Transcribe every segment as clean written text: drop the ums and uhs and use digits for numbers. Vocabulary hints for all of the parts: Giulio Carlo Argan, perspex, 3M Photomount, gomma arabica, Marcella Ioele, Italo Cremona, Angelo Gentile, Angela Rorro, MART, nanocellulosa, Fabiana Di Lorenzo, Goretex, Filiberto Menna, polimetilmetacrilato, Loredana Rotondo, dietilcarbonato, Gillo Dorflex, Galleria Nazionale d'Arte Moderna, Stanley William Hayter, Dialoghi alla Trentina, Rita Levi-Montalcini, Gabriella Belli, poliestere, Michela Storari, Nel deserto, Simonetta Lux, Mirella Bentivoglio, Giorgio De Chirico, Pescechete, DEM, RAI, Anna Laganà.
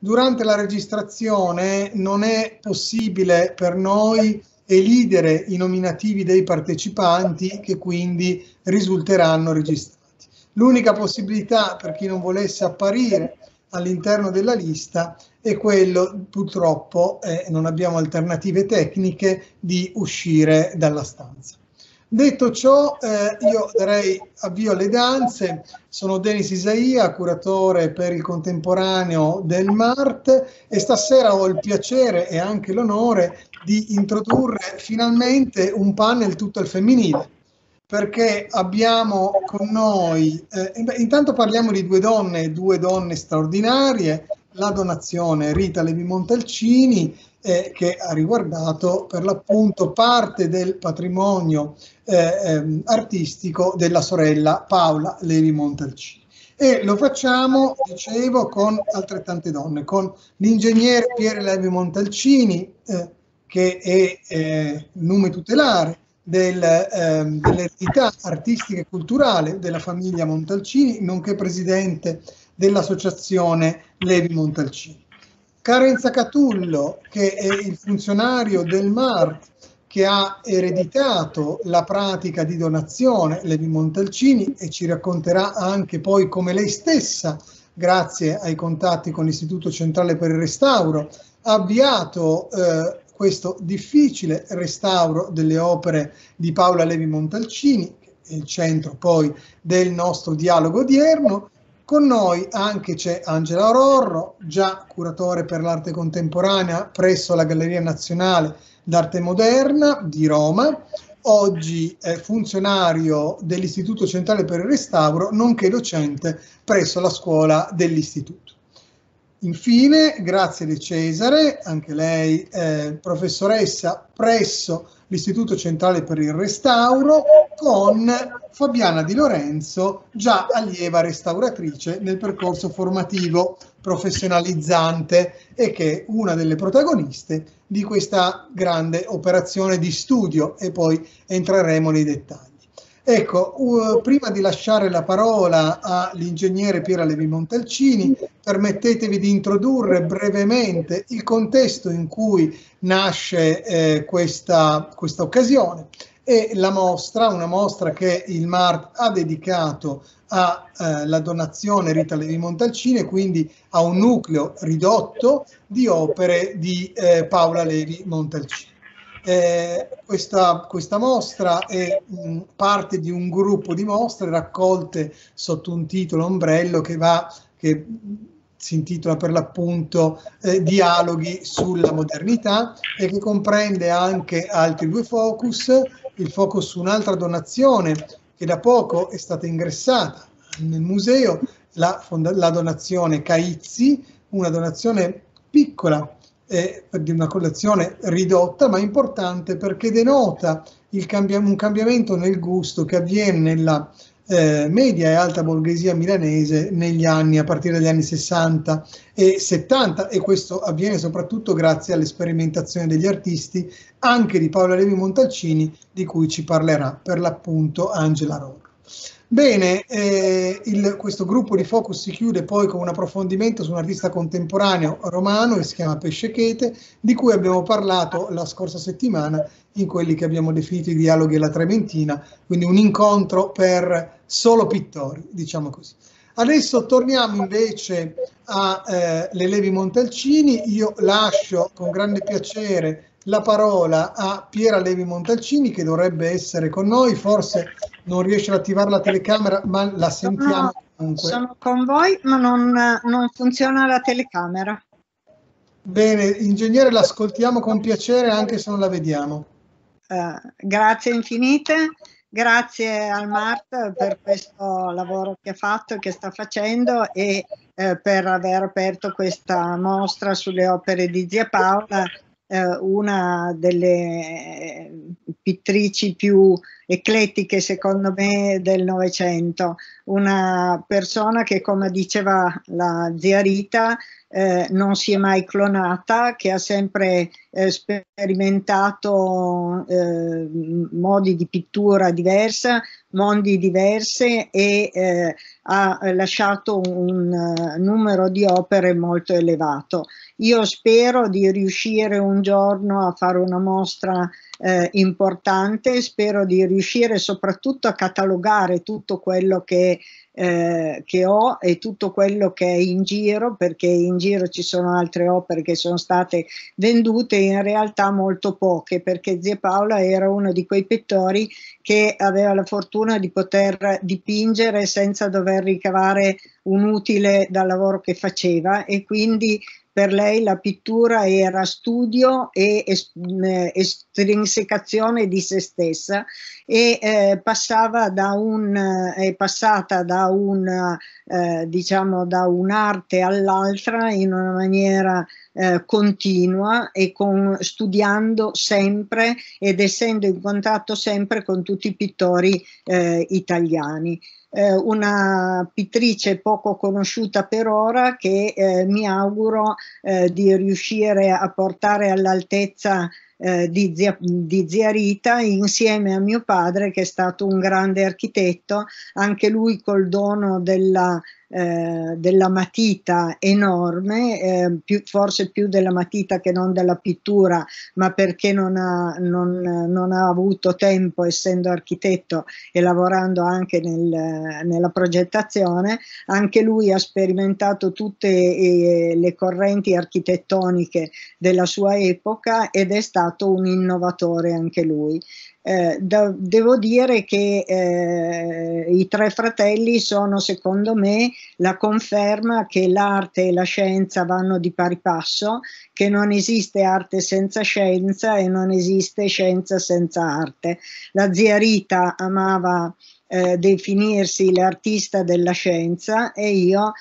Durante la registrazione non è possibile per noi elidere i nominativi dei partecipanti, che quindi risulteranno registrati. L'unica possibilità per chi non volesse apparire all'interno della lista è quello, purtroppo non abbiamo alternative tecniche, di uscire dalla stanza. Detto ciò, io darei avvio alle danze. Sono Denis Isaia, curatore per il contemporaneo del MART, e stasera ho il piacere e anche l'onore di introdurre finalmente un panel tutto al femminile, perché abbiamo con noi, intanto parliamo di due donne straordinarie, la donazione Rita Levi-Montalcini, che ha riguardato per l'appunto parte del patrimonio artistico della sorella Paola Levi-Montalcini. E lo facciamo, dicevo, con altrettante donne, con l'ingegnere Piera Levi-Montalcini, che è nome tutelare dell'eredità artistica e culturale della famiglia Montalcini, nonché presidente dell'associazione Levi-Montalcini. Clarenza Catullo, che è il funzionario del MART che ha ereditato la pratica di donazione Levi-Montalcini, e ci racconterà anche poi come lei stessa, grazie ai contatti con l'Istituto Centrale per il Restauro, ha avviato questo difficile restauro delle opere di Paola Levi-Montalcini, che è il centro poi del nostro dialogo odierno. Con noi anche c'è Angela Rorro, già curatore per l'arte contemporanea presso la Galleria Nazionale d'Arte Moderna di Roma, oggi è funzionario dell'Istituto Centrale per il Restauro, nonché docente presso la scuola dell'Istituto. Infine, Grazia di Cesare, anche lei professoressa presso l'Istituto Centrale per il Restauro, con Fabiana Di Lorenzo, già allieva restauratrice nel percorso formativo professionalizzante, e che è una delle protagoniste di questa grande operazione di studio, e poi entreremo nei dettagli. Ecco, prima di lasciare la parola all'ingegnere Piera Levi-Montalcini, permettetevi di introdurre brevemente il contesto in cui nasce questa occasione. E la mostra, una mostra che il MART ha dedicato alla donazione Rita Levi-Montalcini, quindi a un nucleo ridotto di opere di Paola Levi-Montalcini. Questa mostra è parte di un gruppo di mostre raccolte sotto un titolo ombrello che si intitola per l'appunto Dialoghi sulla modernità, e che comprende anche altri due focus, il focus su un'altra donazione che da poco è stata ingressata nel museo, la donazione Caizzi, una donazione piccola, di una collezione ridotta ma importante, perché denota un cambiamento nel gusto che avviene nella media e alta borghesia milanese negli anni, a partire dagli anni 60 e 70, e questo avviene soprattutto grazie alle sperimentazioni degli artisti, anche di Paola Levi-Montalcini, di cui ci parlerà per l'appunto Angela Rorro. Bene, questo gruppo di focus si chiude poi con un approfondimento su un artista contemporaneo romano che si chiama Pescechete, di cui abbiamo parlato la scorsa settimana in quelli che abbiamo definito i dialoghi alla Trentina, quindi un incontro per solo pittori, diciamo così. Adesso torniamo invece alle Levi-Montalcini. Io lascio con grande piacere la parola a Piera Levi-Montalcini, che dovrebbe essere con noi, forse non riesce ad attivare la telecamera, ma la sentiamo comunque. Sono con voi, ma non funziona la telecamera. Bene, ingegnere, l'ascoltiamo con piacere anche se non la vediamo. Grazie infinite, grazie al MART per questo lavoro che ha fatto e che sta facendo, e per aver aperto questa mostra sulle opere di zia Paola, una delle pittrici più eclettiche, secondo me, del Novecento. Una persona che, come diceva la zia Rita, non si è mai clonata, che ha sempre sperimentato modi di pittura diversa, mondi diverse, e ha lasciato un numero di opere molto elevato. Io spero di riuscire un giorno a fare una mostra importante, spero di riuscire soprattutto a catalogare tutto quello che ho e tutto quello che è in giro, perché in giro ci sono altre opere che sono state vendute, in realtà molto poche, perché zia Paola era uno di quei pittori che aveva la fortuna di poter dipingere senza dover ricavare un utile dal lavoro che faceva, e quindi per lei la pittura era studio e estrinsecazione di se stessa, e è passata da un'arte all'altra in una maniera continua, e studiando sempre ed essendo in contatto sempre con tutti i pittori italiani. Una pittrice poco conosciuta per ora, che mi auguro di riuscire a portare all'altezza di zia Rita, insieme a mio padre, che è stato un grande architetto, anche lui col dono della matita enorme, forse più della matita che non della pittura, ma perché non ha avuto tempo, essendo architetto e lavorando anche nella progettazione. Anche lui ha sperimentato tutte le correnti architettoniche della sua epoca ed è stato un innovatore anche lui. Devo dire che i tre fratelli sono, secondo me, la conferma che l'arte e la scienza vanno di pari passo, che non esiste arte senza scienza e non esiste scienza senza arte. La zia Rita amava definirsi l'artista della scienza, e io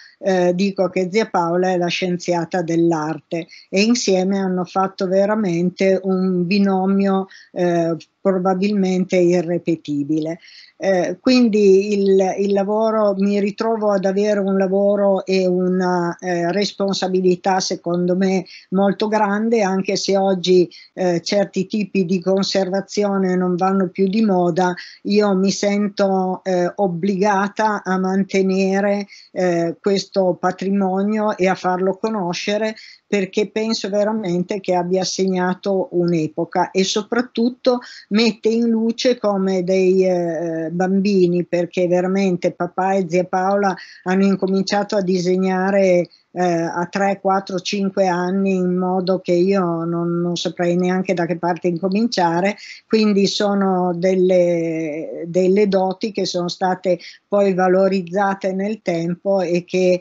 dico che zia Paola è la scienziata dell'arte, e insieme hanno fatto veramente un binomio probabilmente irrepetibile. Quindi il lavoro, mi ritrovo ad avere un lavoro e una responsabilità, secondo me, molto grande, anche se oggi certi tipi di conservazione non vanno più di moda. Io mi sento obbligata a mantenere questo patrimonio e a farlo conoscere, perché penso veramente che abbia segnato un'epoca, e soprattutto mette in luce come dei bambini, perché veramente papà e zia Paola hanno incominciato a disegnare a 3, 4, 5 anni, in modo che io non saprei neanche da che parte incominciare, quindi sono delle doti che sono state poi valorizzate nel tempo e che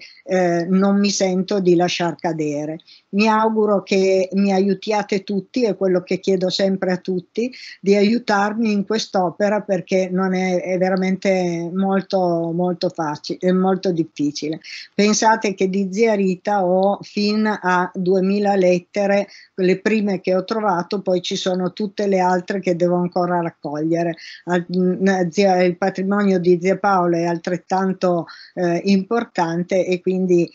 non mi sento di lasciar cadere. Mi auguro che mi aiutiate tutti, è quello che chiedo sempre a tutti, di aiutarmi in quest'opera, perché non è veramente molto, molto facile, è molto difficile. Pensate che di zia Rita ho fin a 2000 lettere, le prime che ho trovato, poi ci sono tutte le altre che devo ancora raccogliere. Il patrimonio di zia Paola è altrettanto importante, e quindi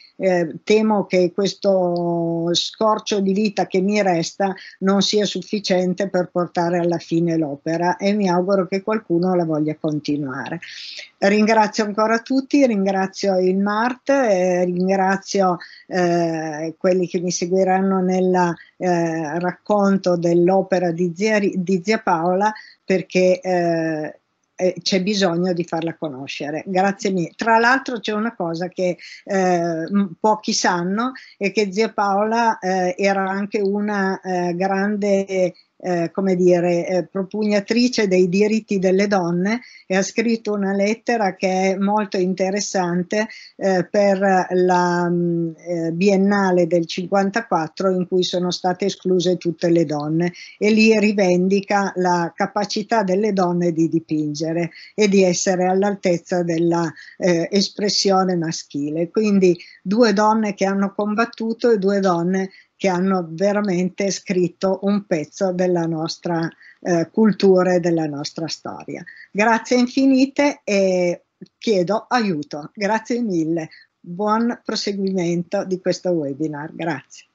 temo che questo scorcio di vita che mi resta non sia sufficiente per portare alla fine l'opera, e mi auguro che qualcuno la voglia continuare. Ringrazio ancora tutti, ringrazio il MART, ringrazio quelli che mi seguiranno nel racconto dell'opera di zia Paola, perché c'è bisogno di farla conoscere. Grazie mille. Tra l'altro c'è una cosa che pochi sanno, è che zia Paola era anche una grande come dire, propugnatrice dei diritti delle donne, e ha scritto una lettera che è molto interessante per la Biennale del 54, in cui sono state escluse tutte le donne, e lì rivendica la capacità delle donne di dipingere e di essere all'altezza della espressione maschile. Quindi due donne che hanno combattuto e due donne che hanno veramente scritto un pezzo della nostra cultura e della nostra storia. Grazie infinite e chiedo aiuto. Grazie mille. Buon proseguimento di questo webinar. Grazie.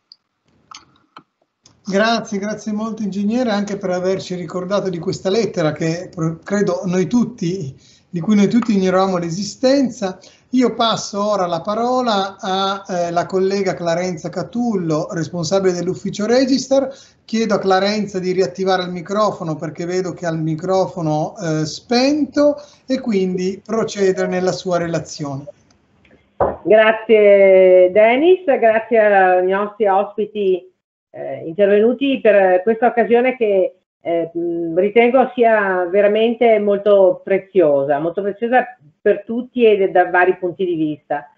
Grazie, grazie molto ingegnere anche per averci ricordato di questa lettera che credo noi tutti, di cui noi tutti ignoravamo l'esistenza. Io passo ora la parola alla collega Clarenza Catullo, responsabile dell'ufficio Register. Chiedo a Clarenza di riattivare il microfono perché vedo che ha il microfono spento e quindi procedere nella sua relazione. Grazie Denis, grazie ai nostri ospiti intervenuti per questa occasione che ritengo sia veramente molto preziosa per tutti e da vari punti di vista.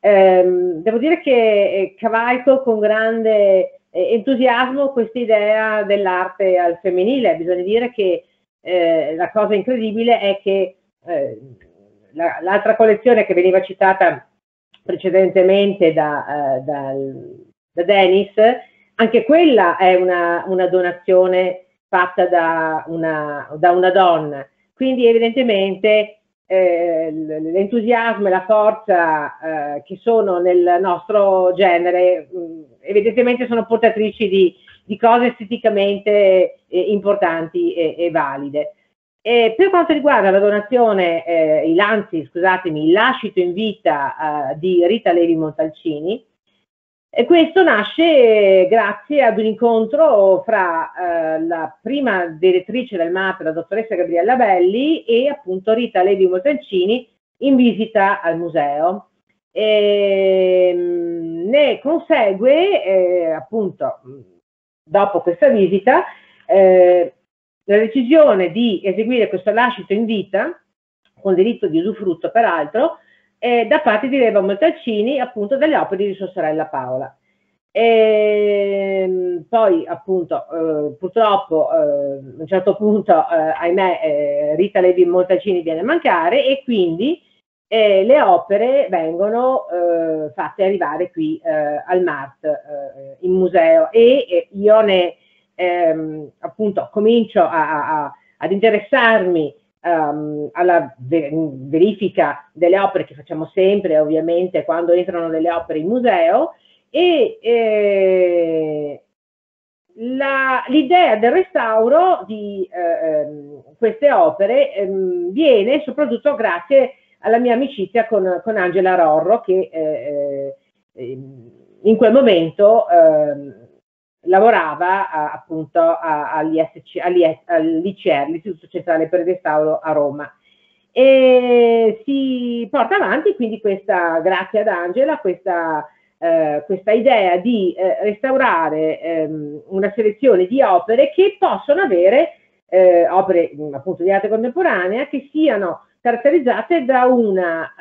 Devo dire che cavalco con grande entusiasmo questa idea dell'arte al femminile. Bisogna dire che la cosa incredibile è che l'altra collezione che veniva citata precedentemente da Denis, anche quella è una donazione fatta da una donna, quindi evidentemente l'entusiasmo e la forza che sono nel nostro genere evidentemente sono portatrici di cose esteticamente importanti e valide. E per quanto riguarda la donazione, il lascito in vita di Rita Levi-Montalcini, e questo nasce grazie ad un incontro fra la prima direttrice del MART, la dottoressa Gabriella Belli, e appunto Rita Levi-Montalcini in visita al museo. E, ne consegue appunto dopo questa visita la decisione di eseguire questo lascito in vita, con diritto di usufrutto peraltro, da parte di Levi-Montalcini, appunto, dalle opere di sua sorella Paola. E poi, appunto, purtroppo, a un certo punto, ahimè, Rita Levi-Montalcini viene a mancare e quindi le opere vengono fatte arrivare qui al MART, in museo, e io ne, appunto, comincio ad interessarmi alla verifica delle opere che facciamo sempre, ovviamente, quando entrano delle opere in museo, e l'idea del restauro di queste opere viene soprattutto grazie alla mia amicizia con Angela Rorro, che in quel momento lavorava appunto all'ICR, l'Istituto Centrale per il Restauro a Roma. E si porta avanti quindi questa, grazie ad Angela, questa idea di restaurare una selezione di opere che possono avere, opere appunto di arte contemporanea, che siano caratterizzate da una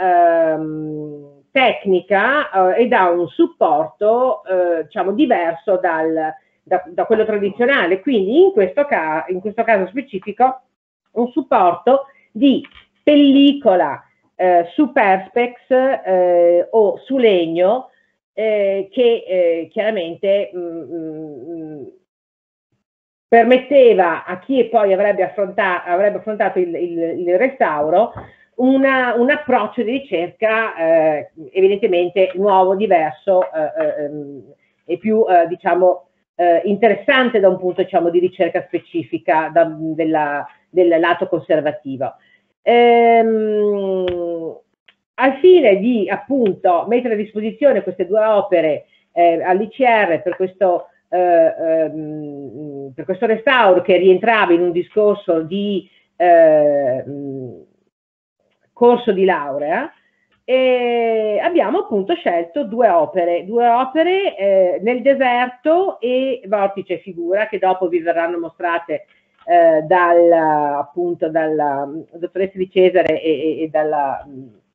tecnica e da un supporto diciamo diverso da quello tradizionale, quindi in questo caso specifico un supporto di pellicola su perspex o su legno che chiaramente permetteva a chi poi avrebbe affrontato il restauro un approccio di ricerca evidentemente nuovo, diverso e più diciamo interessante da un punto diciamo di ricerca specifica del lato conservativo. Al fine di appunto mettere a disposizione queste due opere all'ICR per questo restauro che rientrava in un discorso di corso di laurea, e abbiamo appunto scelto due opere Nel deserto e Vortice figura, che dopo vi verranno mostrate dalla dottoressa Di Cesare e dalla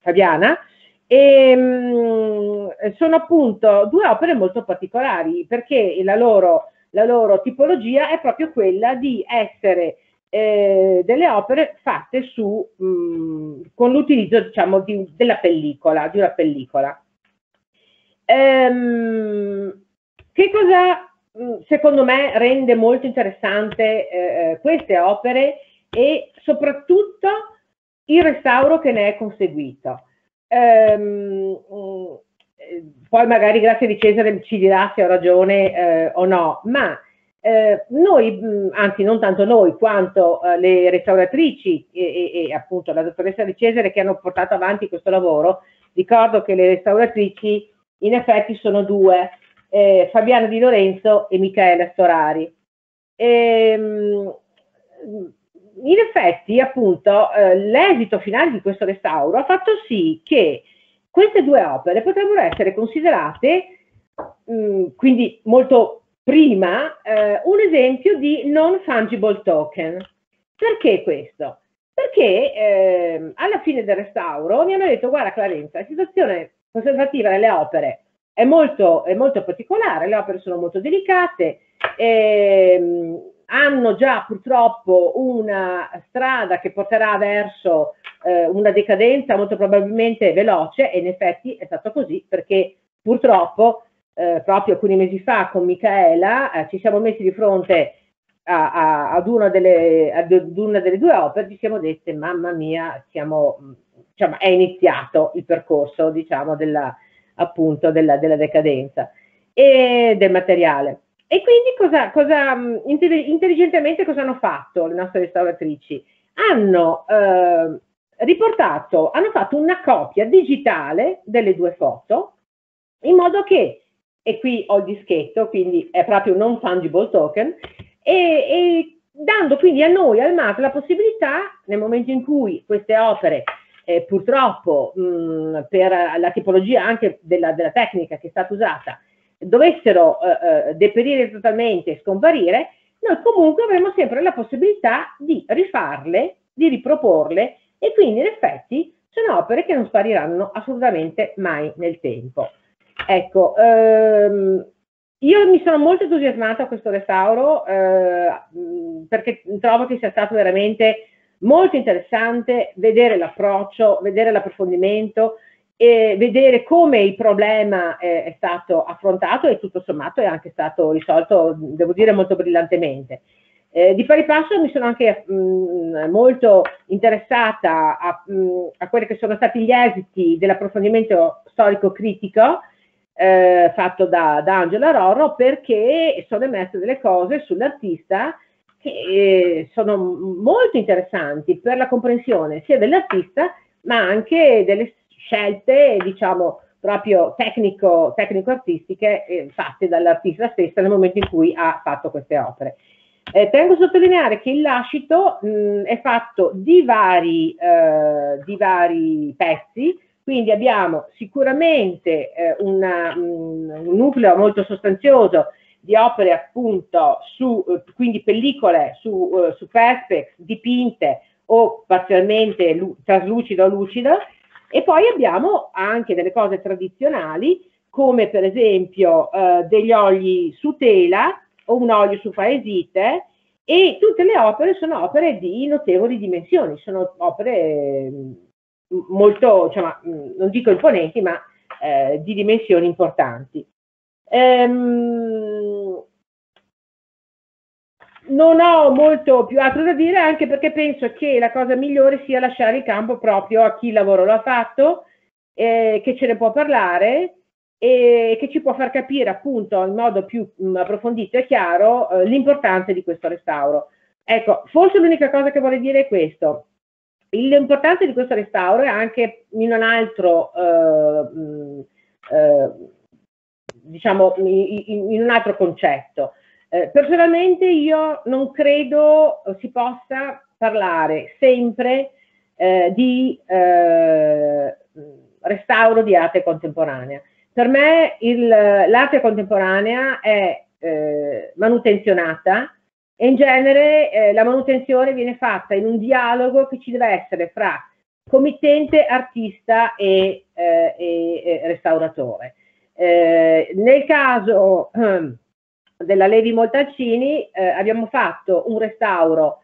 Fabiana, e sono appunto due opere molto particolari perché la loro tipologia è proprio quella di essere delle opere fatte su con l'utilizzo diciamo della pellicola, di una pellicola. Che cosa, secondo me, rende molto interessante queste opere e soprattutto il restauro che ne è conseguito? Poi magari Grazia di Cesare ci dirà se ho ragione o no, ma noi, anzi non tanto noi quanto le restauratrici e appunto la dottoressa Di Cesare che hanno portato avanti questo lavoro, ricordo che le restauratrici in effetti sono due, Fabiana Di Lorenzo e Michela Storari. In effetti appunto l'esito finale di questo restauro ha fatto sì che queste due opere potrebbero essere considerate, quindi molto prima, un esempio di non fungible token. Perché questo? Perché alla fine del restauro mi hanno detto: guarda Clarenza, la situazione conservativa delle opere è molto particolare, le opere sono molto delicate, hanno già purtroppo una strada che porterà verso una decadenza molto probabilmente veloce, e in effetti è stato così, perché purtroppo proprio alcuni mesi fa con Michela ci siamo messi di fronte ad una delle due opere, ci siamo dette: mamma mia, diciamo, è iniziato il percorso, diciamo, della decadenza e del materiale. E quindi intelligentemente cosa hanno fatto le nostre restauratrici? Hanno fatto una copia digitale delle due foto, in modo che, e qui ho il dischetto, quindi è proprio non fungible token, e dando quindi a noi, al MART, la possibilità, nel momento in cui queste opere, purtroppo per la tipologia anche della tecnica che è stata usata, dovessero deperire totalmente e scomparire, noi comunque avremo sempre la possibilità di rifarle, di riproporle, e quindi in effetti sono opere che non spariranno assolutamente mai nel tempo. Ecco, io mi sono molto entusiasmata a questo restauro perché trovo che sia stato veramente molto interessante vedere l'approccio, vedere l'approfondimento e vedere come il problema è stato affrontato, e tutto sommato è anche stato risolto, devo dire, molto brillantemente. Di pari passo mi sono anche molto interessata a quelli che sono stati gli esiti dell'approfondimento storico-critico fatto da Angela Rorro, perché sono emerse delle cose sull'artista che sono molto interessanti per la comprensione sia dell'artista ma anche delle scelte, diciamo, proprio tecnico-artistiche fatte dall'artista stessa nel momento in cui ha fatto queste opere. Tengo a sottolineare che il lascito è fatto di vari pezzi, quindi abbiamo sicuramente un nucleo molto sostanzioso di opere appunto quindi pellicole su perspex dipinte o parzialmente traslucido o lucido. E poi abbiamo anche delle cose tradizionali, come per esempio degli oli su tela o un olio su faesite, e tutte le opere sono opere di notevoli dimensioni, sono opere molto, diciamo, non dico imponenti, ma di dimensioni importanti. Non ho molto più altro da dire, anche perché penso che la cosa migliore sia lasciare il campo proprio a chi il lavoro l'ha fatto, che ce ne può parlare e che ci può far capire appunto in modo più approfondito e chiaro l'importanza di questo restauro. Ecco, forse l'unica cosa che vorrei dire è questo: l'importanza di questo restauro è anche in un altro diciamo in un altro concetto. Personalmente io non credo si possa parlare sempre di restauro di arte contemporanea. Per me l'arte contemporanea è manutenzionata, e in genere la manutenzione viene fatta in un dialogo che ci deve essere fra committente, artista e restauratore. Nel caso della Levi-Montalcini abbiamo fatto un restauro,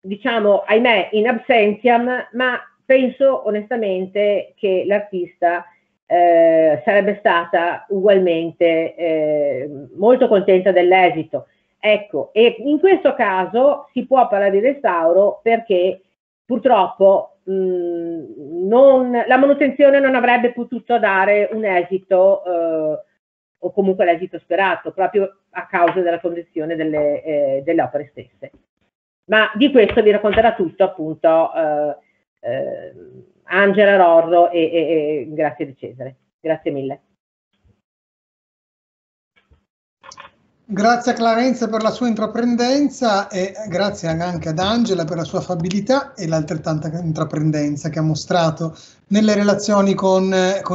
diciamo, ahimè, in absentiam, ma penso onestamente che l'artista sarebbe stata ugualmente molto contenta dell'esito. Ecco, e in questo caso si può parlare di restauro perché purtroppo la manutenzione non avrebbe potuto dare un esito o comunque l'esito sperato, proprio a causa della condizione delle opere stesse. Ma di questo vi racconterà tutto appunto Angela Rorro e Grazia di Cesare. Grazie mille. Grazie a Clarenza per la sua intraprendenza e grazie anche ad Angela per la sua affabilità e l'altrettanta intraprendenza che ha mostrato nelle relazioni con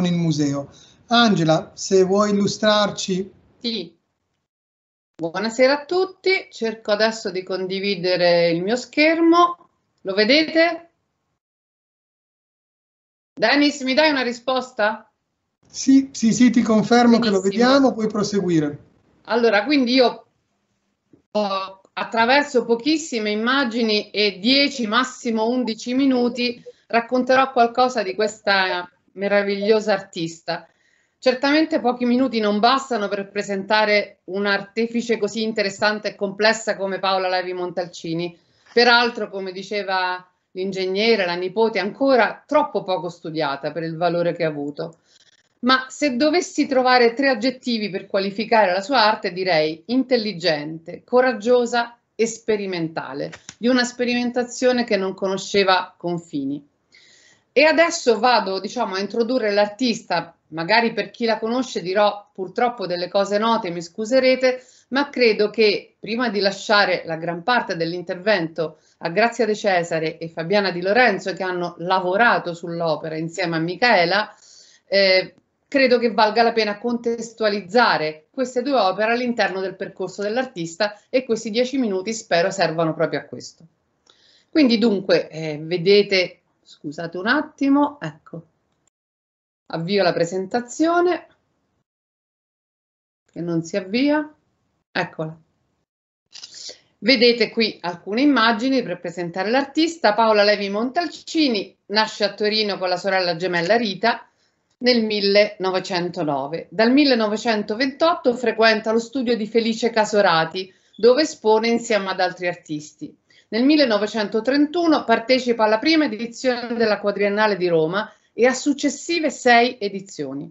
il museo. Angela, se vuoi illustrarci. Sì. Buonasera a tutti, cerco adesso di condividere il mio schermo. Lo vedete? Denis, mi dai una risposta? Sì, sì, sì, ti confermo. Benissimo. Che lo vediamo, puoi proseguire. Allora, quindi io attraverso pochissime immagini e 10, massimo 11 minuti, racconterò qualcosa di questa meravigliosa artista. Certamente pochi minuti non bastano per presentare un'artefice così interessante e complessa come Paola Levi-Montalcini. Peraltro, come diceva l'ingegnere, la nipote, ancora troppo poco studiata per il valore che ha avuto. Ma se dovessi trovare 3 aggettivi per qualificare la sua arte, direi intelligente, coraggiosa e sperimentale, di una sperimentazione che non conosceva confini. E adesso vado, diciamo, a introdurre l'artista. Magari per chi la conosce dirò purtroppo delle cose note, mi scuserete, ma credo che prima di lasciare la gran parte dell'intervento a Grazia De Cesare e Fabiana Di Lorenzo, che hanno lavorato sull'opera insieme a Michela, credo che valga la pena contestualizzare queste 2 opere all'interno del percorso dell'artista, e questi 10 minuti spero servano proprio a questo. Quindi dunque vedete, scusate un attimo, ecco. Avvio la presentazione, che non si avvia, eccola. Vedete qui alcune immagini per presentare l'artista. Paola Levi-Montalcini nasce a Torino con la sorella gemella Rita nel 1909. Dal 1928 frequenta lo studio di Felice Casorati, dove espone insieme ad altri artisti. Nel 1931 partecipa alla prima edizione della Quadriennale di Roma e a successive 6 edizioni.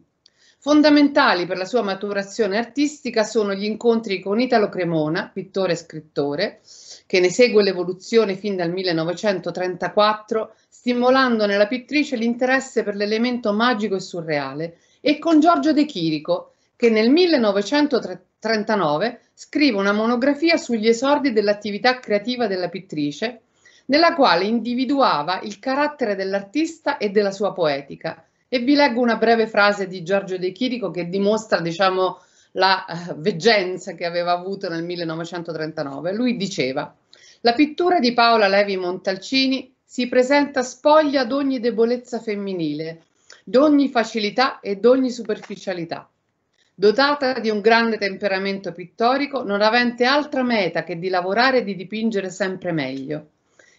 Fondamentali per la sua maturazione artistica sono gli incontri con Italo Cremona, pittore e scrittore, che ne segue l'evoluzione fin dal 1934, stimolando nella pittrice l'interesse per l'elemento magico e surreale, e con Giorgio De Chirico, che nel 1939 scrive una monografia sugli esordi dell'attività creativa della pittrice, nella quale individuava il carattere dell'artista e della sua poetica. E vi leggo una breve frase di Giorgio De Chirico che dimostra, diciamo, la veggenza che aveva avuto nel 1939. Lui diceva: la pittura di Paola Levi-Montalcini si presenta spoglia d'ogni debolezza femminile, d'ogni facilità e d'ogni superficialità, dotata di un grande temperamento pittorico, non avente altra meta che di lavorare e di dipingere sempre meglio.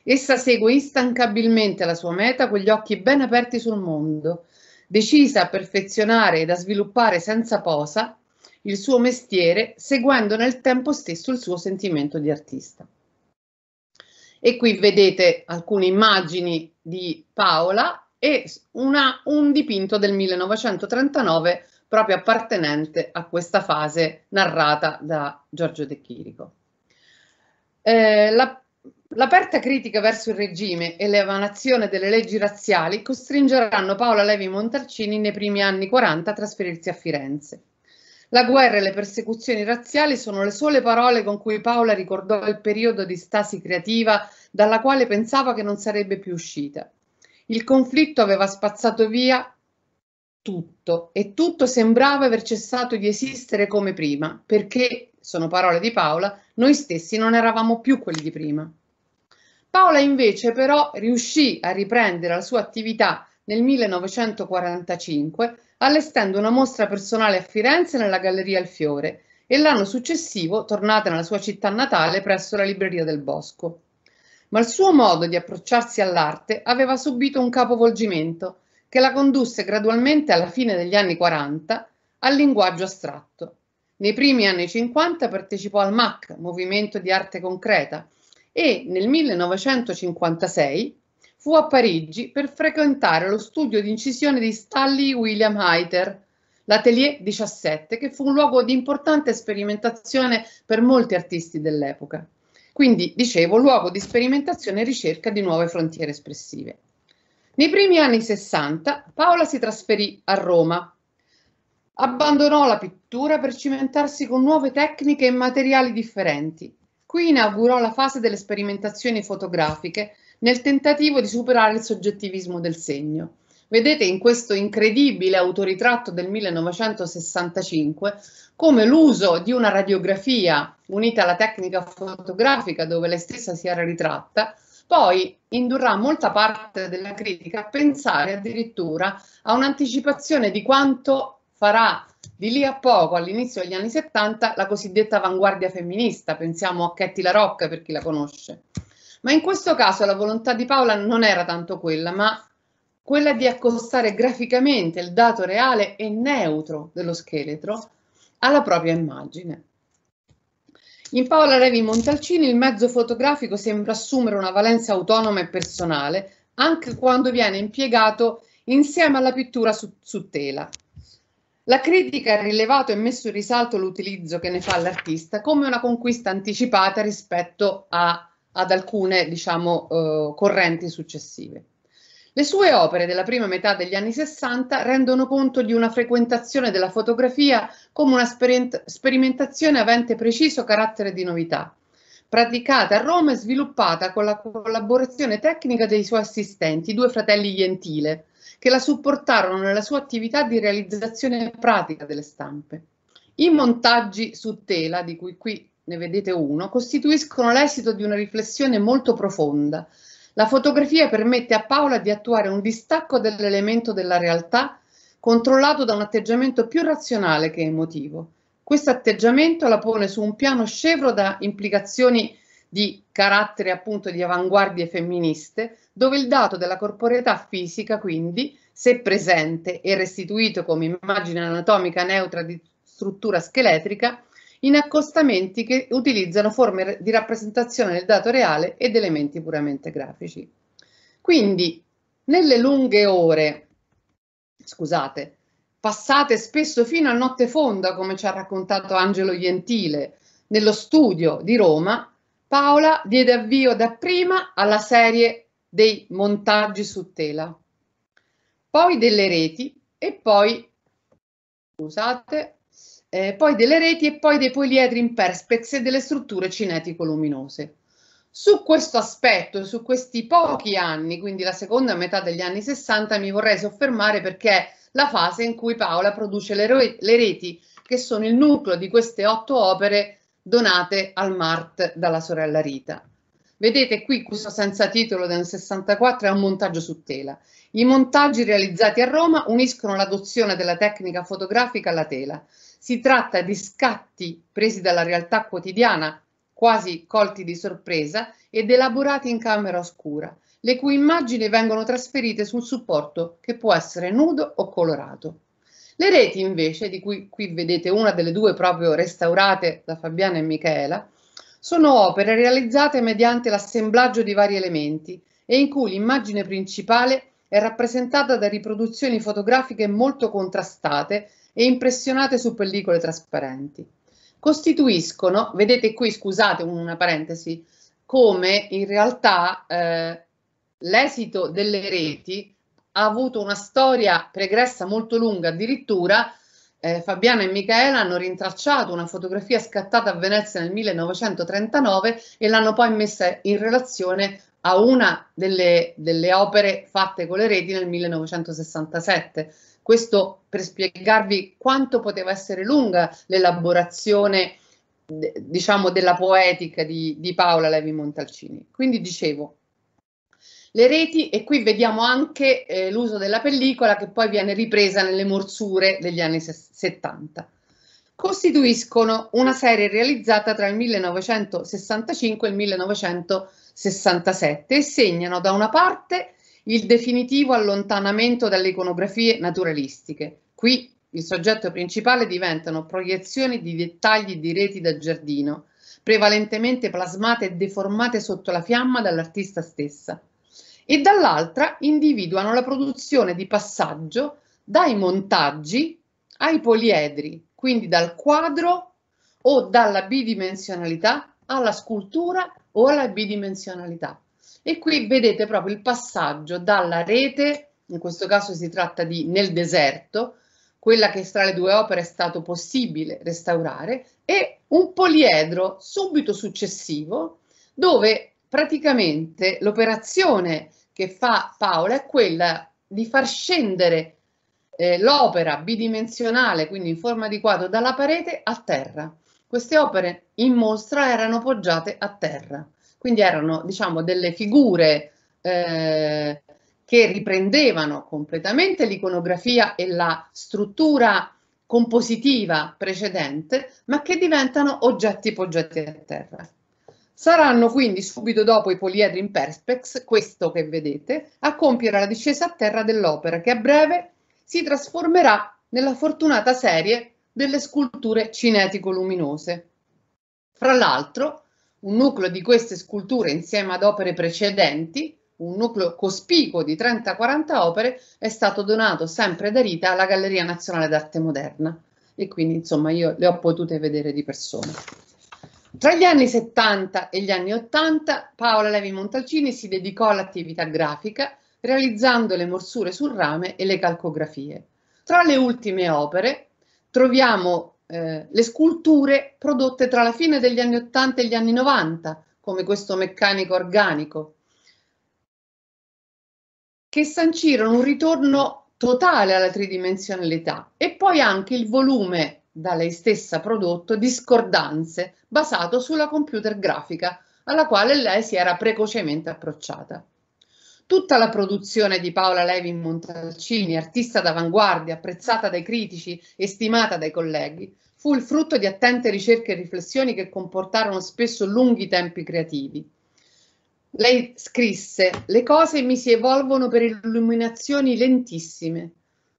Essa segue instancabilmente la sua meta con gli occhi ben aperti sul mondo, decisa a perfezionare ed a sviluppare senza posa il suo mestiere, seguendo nel tempo stesso il suo sentimento di artista. E qui vedete alcune immagini di Paola e un dipinto del 1939 proprio appartenente a questa fase narrata da Giorgio De Chirico. L'aperta critica verso il regime e l'emanazione delle leggi razziali costringeranno Paola Levi-Montalcini nei primi anni 40 a trasferirsi a Firenze. La guerra e le persecuzioni razziali sono le sole parole con cui Paola ricordò il periodo di stasi creativa dalla quale pensava che non sarebbe più uscita. Il conflitto aveva spazzato via tutto e tutto sembrava aver cessato di esistere come prima, perché, sono parole di Paola, noi stessi non eravamo più quelli di prima. Paola invece però riuscì a riprendere la sua attività nel 1945 allestendo una mostra personale a Firenze nella Galleria Al Fiore e l'anno successivo tornata nella sua città natale presso la Libreria del Bosco. Ma il suo modo di approcciarsi all'arte aveva subito un capovolgimento che la condusse gradualmente alla fine degli anni 40 al linguaggio astratto. Nei primi anni 50 partecipò al MAC, Movimento di Arte Concreta, e nel 1956 fu a Parigi per frequentare lo studio di incisione di Stanley William Hayter, l'Atelier 17, che fu un luogo di importante sperimentazione per molti artisti dell'epoca. Quindi, dicevo, luogo di sperimentazione e ricerca di nuove frontiere espressive. Nei primi anni 60 Paola si trasferì a Roma, abbandonò la pittura per cimentarsi con nuove tecniche e materiali differenti. Qui inaugurò la fase delle sperimentazioni fotografiche, nel tentativo di superare il soggettivismo del segno. Vedete in questo incredibile autoritratto del 1965 come l'uso di una radiografia unita alla tecnica fotografica dove lei stessa si era ritratta, poi indurrà molta parte della critica a pensare addirittura a un'anticipazione di quanto farà di lì a poco, all'inizio degli anni 70, la cosiddetta avanguardia femminista, pensiamo a Ketty La Rocca per chi la conosce. Ma in questo caso la volontà di Paola non era tanto quella, ma quella di accostare graficamente il dato reale e neutro dello scheletro alla propria immagine. In Paola Levi-Montalcini il mezzo fotografico sembra assumere una valenza autonoma e personale, anche quando viene impiegato insieme alla pittura su tela. La critica ha rilevato e messo in risalto l'utilizzo che ne fa l'artista come una conquista anticipata rispetto ad alcune, diciamo, correnti successive. Le sue opere della prima metà degli anni 60 rendono conto di una frequentazione della fotografia come una sperimentazione avente preciso carattere di novità, praticata a Roma e sviluppata con la collaborazione tecnica dei suoi assistenti, i due fratelli Gentile, che la supportarono nella sua attività di realizzazione pratica delle stampe. I montaggi su tela, di cui qui ne vedete uno, costituiscono l'esito di una riflessione molto profonda. La fotografia permette a Paola di attuare un distacco dall'elemento della realtà controllato da un atteggiamento più razionale che emotivo. Questo atteggiamento la pone su un piano scevro da implicazioni di carattere appunto di avanguardie femministe, dove il dato della corporeità fisica, quindi, se presente e restituito come immagine anatomica neutra di struttura scheletrica, in accostamenti che utilizzano forme di rappresentazione del dato reale ed elementi puramente grafici. Quindi, nelle lunghe ore, scusate, passate spesso fino a notte fonda, come ci ha raccontato Angelo Gentile, nello studio di Roma, Paola diede avvio dapprima alla serie dei montaggi su tela, poi delle reti e poi dei poliedri in perspex e delle strutture cinetico-luminose. Su questo aspetto, su questi pochi anni, quindi la seconda metà degli anni 60, mi vorrei soffermare perché è la fase in cui Paola produce le reti che sono il nucleo di queste 8 opere donate al MART dalla sorella Rita. Vedete qui questo senza titolo del 64 è un montaggio su tela. I montaggi realizzati a Roma uniscono l'adozione della tecnica fotografica alla tela. Si tratta di scatti presi dalla realtà quotidiana, quasi colti di sorpresa ed elaborati in camera oscura, le cui immagini vengono trasferite sul supporto che può essere nudo o colorato. Le reti invece, di cui qui vedete una delle due proprio restaurate da Fabiana e Michela, sono opere realizzate mediante l'assemblaggio di vari elementi e in cui l'immagine principale è rappresentata da riproduzioni fotografiche molto contrastate e impressionate su pellicole trasparenti. Costituiscono, vedete qui, scusate una parentesi, come in realtà l'esito delle reti ha avuto una storia pregressa molto lunga, addirittura Fabiana e Michela hanno rintracciato una fotografia scattata a Venezia nel 1939 e l'hanno poi messa in relazione a una delle opere fatte con le reti nel 1967. Questo per spiegarvi quanto poteva essere lunga l'elaborazione, diciamo, della poetica di Paola Levi-Montalcini. Quindi dicevo, le reti, e qui vediamo anche l'uso della pellicola che poi viene ripresa nelle morsure degli anni 70. Costituiscono una serie realizzata tra il 1965 e il 1967 e segnano da una parte il definitivo allontanamento dalle iconografie naturalistiche. Qui il soggetto principale diventano proiezioni di dettagli di reti da giardino, prevalentemente plasmate e deformate sotto la fiamma dall'artista stessa, e dall'altra individuano la produzione di passaggio dai montaggi ai poliedri, quindi dal quadro o dalla bidimensionalità alla scultura o alla bidimensionalità. E qui vedete proprio il passaggio dalla rete, in questo caso si tratta di Nel deserto, quella che tra le due opere è stato possibile restaurare, e un poliedro subito successivo, dove praticamente l'operazione che fa Paola è quella di far scendere l'opera bidimensionale, quindi in forma di quadro, dalla parete a terra. Queste opere in mostra erano poggiate a terra, quindi erano, diciamo, delle figure che riprendevano completamente l'iconografia e la struttura compositiva precedente, ma che diventano oggetti poggiati a terra. Saranno quindi subito dopo i poliedri in perspex, questo che vedete, a compiere la discesa a terra dell'opera, che a breve si trasformerà nella fortunata serie delle sculture cinetico-luminose. Fra l'altro, un nucleo di queste sculture, insieme ad opere precedenti, un nucleo cospicuo di 30-40 opere, è stato donato sempre da Rita alla Galleria Nazionale d'Arte Moderna, e quindi insomma io le ho potute vedere di persona. Tra gli anni 70 e gli anni 80 Paola Levi-Montalcini si dedicò all'attività grafica, realizzando le morsure sul rame e le calcografie. Tra le ultime opere troviamo le sculture prodotte tra la fine degli anni 80 e gli anni 90, come questo meccanico organico, che sancirono un ritorno totale alla tridimensionalità, e poi anche il volume da lei stessa prodotto Discordanze, basato sulla computer grafica, alla quale lei si era precocemente approcciata. Tutta la produzione di Paola Levi-Montalcini, artista d'avanguardia, apprezzata dai critici e stimata dai colleghi, fu il frutto di attente ricerche e riflessioni che comportarono spesso lunghi tempi creativi. Lei scrisse: le cose mi si evolvono per illuminazioni lentissime,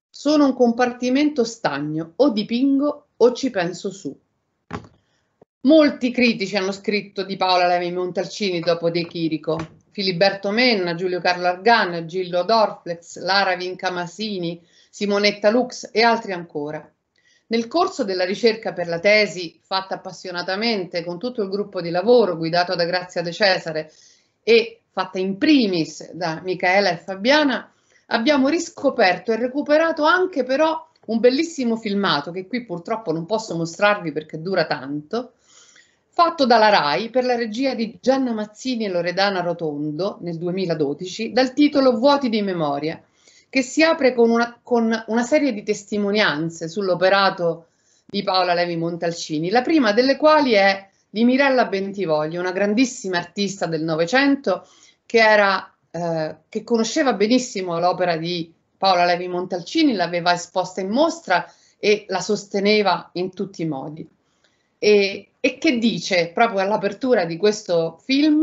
sono un compartimento stagno, o dipingo o ci penso su. Molti critici hanno scritto di Paola Levi-Montalcini dopo De Chirico: Filiberto Menna, Giulio Carlo Argan, Gillo Dorflex, Lara Vincamasini, Simonetta Lux e altri ancora. Nel corso della ricerca per la tesi, fatta appassionatamente con tutto il gruppo di lavoro guidato da Grazia di Cesare e fatta in primis da Michela e Fabiana, abbiamo riscoperto e recuperato anche però un bellissimo filmato, che qui purtroppo non posso mostrarvi perché dura tanto, fatto dalla RAI per la regia di Gianna Mazzini e Loredana Rotondo nel 2012, dal titolo Vuoti di memoria, che si apre con una serie di testimonianze sull'operato di Paola Levi-Montalcini, la prima delle quali è di Mirella Bentivoglio, una grandissima artista del Novecento che conosceva benissimo l'opera di Paola Levi-Montalcini, l'aveva esposta in mostra e la sosteneva in tutti i modi. E che dice, proprio all'apertura di questo film: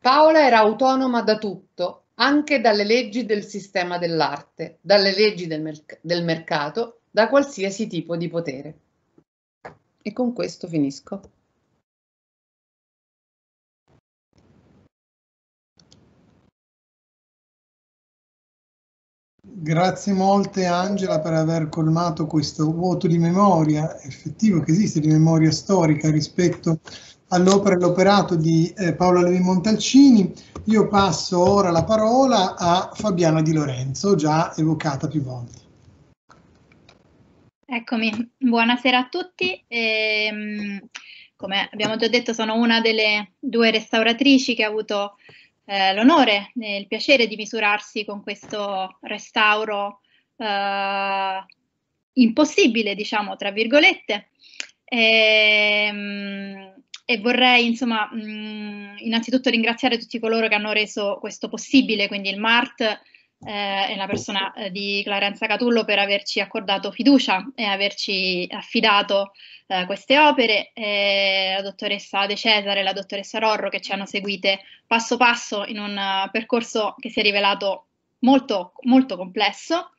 Paola era autonoma da tutto, anche dalle leggi del sistema dell'arte, dalle leggi del mercato, da qualsiasi tipo di potere. E con questo finisco. Grazie molte Angela per aver colmato questo vuoto di memoria effettivo che esiste, di memoria storica rispetto all'opera e all'operato di Paola Levi-Montalcini. Io passo ora la parola a Fabiana Di Lorenzo, già evocata più volte. Eccomi, buonasera a tutti. Come abbiamo già detto, sono una delle due restauratrici che ha avuto l'onore e il piacere di misurarsi con questo restauro impossibile, diciamo, tra virgolette, e vorrei insomma innanzitutto ringraziare tutti coloro che hanno reso questo possibile, quindi il MART e la persona di Clarenza Catullo, per averci accordato fiducia e averci affidato queste opere, la dottoressa De Cesare e la dottoressa Rorro, che ci hanno seguite passo passo in un percorso che si è rivelato molto, molto complesso,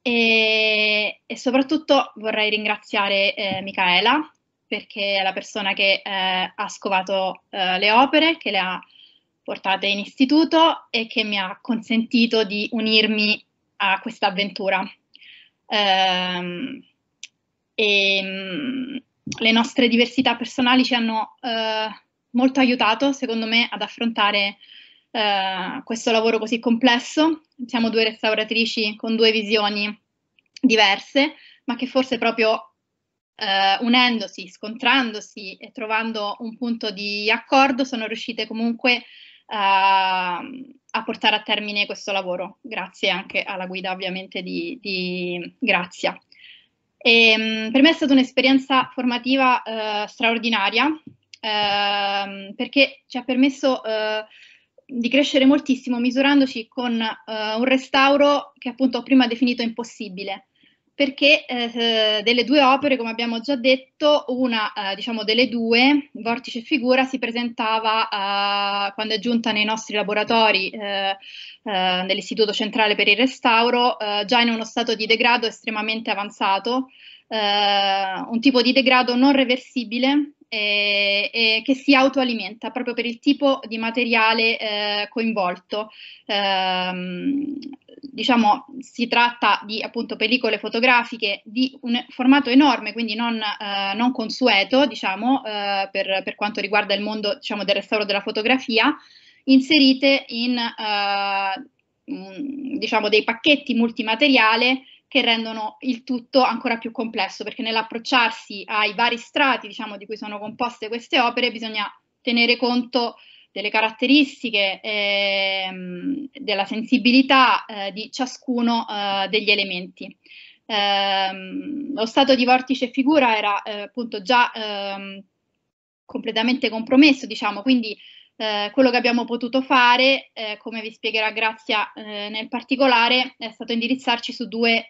e soprattutto vorrei ringraziare Michela, perché è la persona che ha scovato le opere, che le ha portate in istituto e che mi ha consentito di unirmi a questa avventura. Le nostre diversità personali ci hanno molto aiutato, secondo me, ad affrontare questo lavoro così complesso. Siamo due restauratrici con due visioni diverse, ma che forse proprio unendosi, scontrandosi e trovando un punto di accordo sono riuscite comunque a portare a termine questo lavoro, grazie anche alla guida ovviamente di Grazia. E, per me è stata un'esperienza formativa straordinaria, perché ci ha permesso di crescere moltissimo, misurandoci con un restauro che appunto ho prima definito impossibile, perché delle due opere, come abbiamo già detto, una diciamo delle due, Vortice figura, si presentava quando è giunta nei nostri laboratori dell'Istituto Centrale per il Restauro, già in uno stato di degrado estremamente avanzato, un tipo di degrado non reversibile e che si autoalimenta proprio per il tipo di materiale coinvolto. Diciamo, si tratta di appunto pellicole fotografiche di un formato enorme, quindi non consueto, diciamo, per quanto riguarda il mondo, diciamo, del restauro della fotografia, inserite in diciamo dei pacchetti multimateriale che rendono il tutto ancora più complesso, perché nell'approcciarsi ai vari strati, diciamo, di cui sono composte queste opere, bisogna tenere conto delle caratteristiche, della sensibilità di ciascuno degli elementi. Lo stato di Vortice figura era appunto già completamente compromesso, diciamo, quindi quello che abbiamo potuto fare, come vi spiegherà Grazia nel particolare, è stato indirizzarci su due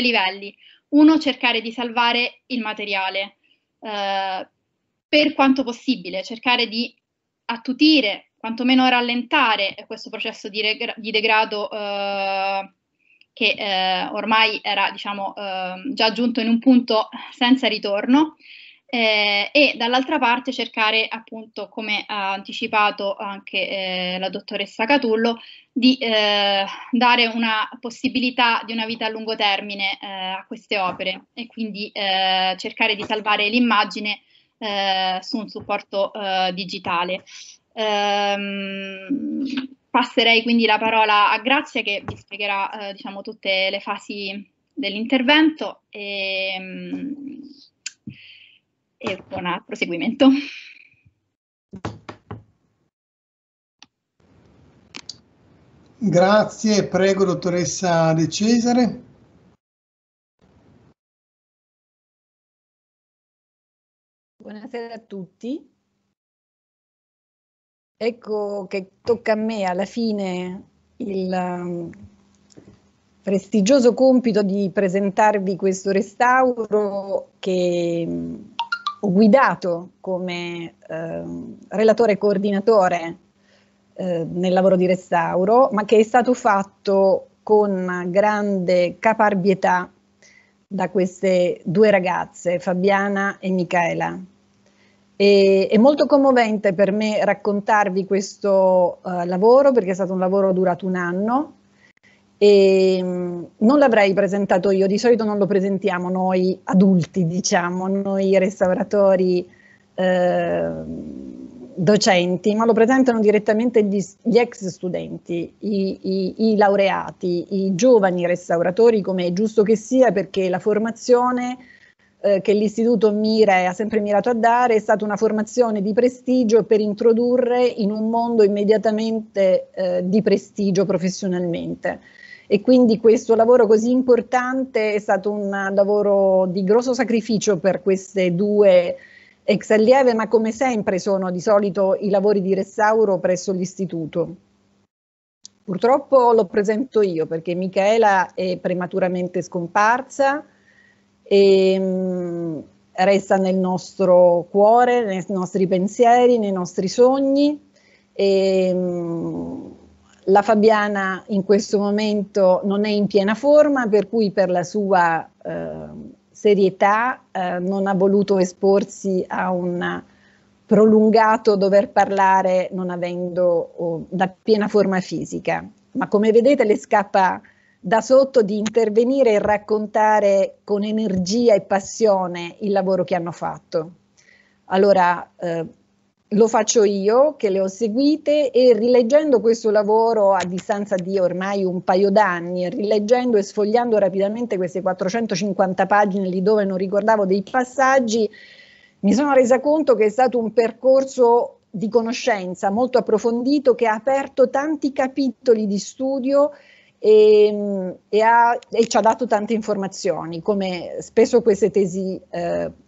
livelli. Uno, cercare di salvare il materiale per quanto possibile, cercare di attutire, quantomeno rallentare questo processo di degrado che ormai era, diciamo, già giunto in un punto senza ritorno. E dall'altra parte cercare, appunto, come ha anticipato anche la dottoressa Catullo, di dare una possibilità di una vita a lungo termine a queste opere, e quindi cercare di salvare l'immagine su un supporto digitale. Passerei quindi la parola a Grazia, che vi spiegherà diciamo, tutte le fasi dell'intervento e buon proseguimento. Grazie, prego dottoressa De Cesare. Buonasera a tutti. Ecco che tocca a me alla fine il prestigioso compito di presentarvi questo restauro che ho guidato come relatore e coordinatore nel lavoro di restauro, ma che è stato fatto con grande caparbietà da queste due ragazze, Fabiana e Michela. È molto commovente per me raccontarvi questo lavoro, perché è stato un lavoro durato un anno e non l'avrei presentato io, di solito non lo presentiamo noi adulti, diciamo, noi restauratori docenti, ma lo presentano direttamente gli ex studenti, i laureati, i giovani restauratori, come è giusto che sia, perché la formazione che l'istituto mira e ha sempre mirato a dare è stata una formazione di prestigio per introdurre in un mondo immediatamente di prestigio professionalmente. E quindi questo lavoro così importante è stato un lavoro di grosso sacrificio per queste due ex allieve, ma come sempre sono di solito i lavori di restauro presso l'istituto. Purtroppo lo presento io perché Michela è prematuramente scomparsa e resta nel nostro cuore, nei nostri pensieri, nei nostri sogni. E, La Fabiana in questo momento non è in piena forma, per cui per la sua serietà non ha voluto esporsi a un prolungato dover parlare non avendo la piena forma fisica. Ma come vedete le scappa da sotto di intervenire e raccontare con energia e passione il lavoro che hanno fatto. Allora lo faccio io che le ho seguite, e rileggendo questo lavoro a distanza di ormai un paio d'anni, rileggendo e sfogliando rapidamente queste 450 pagine lì dove non ricordavo dei passaggi, mi sono resa conto che è stato un percorso di conoscenza molto approfondito che ha aperto tanti capitoli di studio e ci ha dato tante informazioni, come spesso queste tesi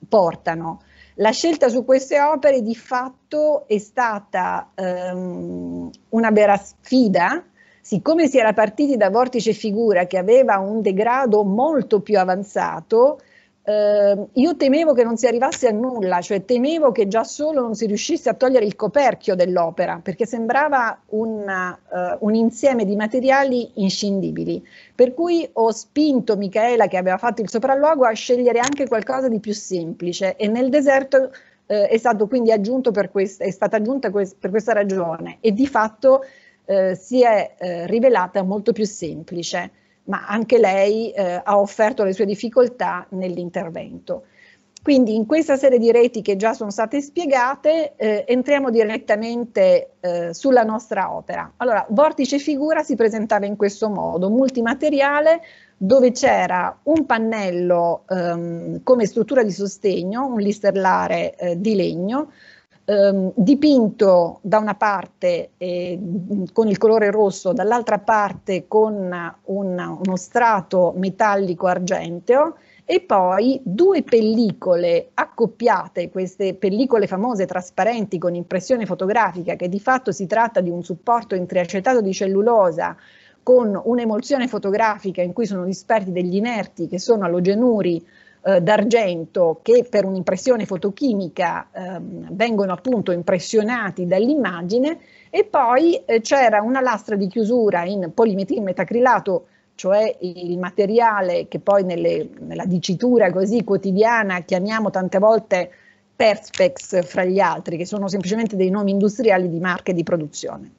portano. La scelta su queste opere di fatto è stata una vera sfida, siccome si era partiti da Vortice figura che aveva un degrado molto più avanzato. Io temevo che non si arrivasse a nulla, cioè temevo che già solo non si riuscisse a togliere il coperchio dell'opera, perché sembrava un insieme di materiali inscindibili, per cui ho spinto Michela, che aveva fatto il sopralluogo, a scegliere anche qualcosa di più semplice, e Nel deserto è stato quindi aggiunto per questa ragione, e di fatto si è rivelata molto più semplice. Ma anche lei ha offerto le sue difficoltà nell'intervento. Quindi in questa serie di reti che già sono state spiegate entriamo direttamente sulla nostra opera. Allora, Vortice figura si presentava in questo modo, multimateriale, dove c'era un pannello come struttura di sostegno, un listerlare di legno, dipinto da una parte con il colore rosso, dall'altra parte con uno strato metallico argenteo, e poi due pellicole accoppiate, queste pellicole famose trasparenti con impressione fotografica, che di fatto si tratta di un supporto in triacetato di cellulosa con un'emulsione fotografica in cui sono dispersi degli inerti che sono alogenuri d'argento, che per un'impressione fotochimica vengono appunto impressionati dall'immagine, e poi c'era una lastra di chiusura in polimetilmetacrilato, cioè il materiale che poi nella dicitura così quotidiana chiamiamo tante volte perspex fra gli altri, che sono semplicemente dei nomi industriali di marche di produzione.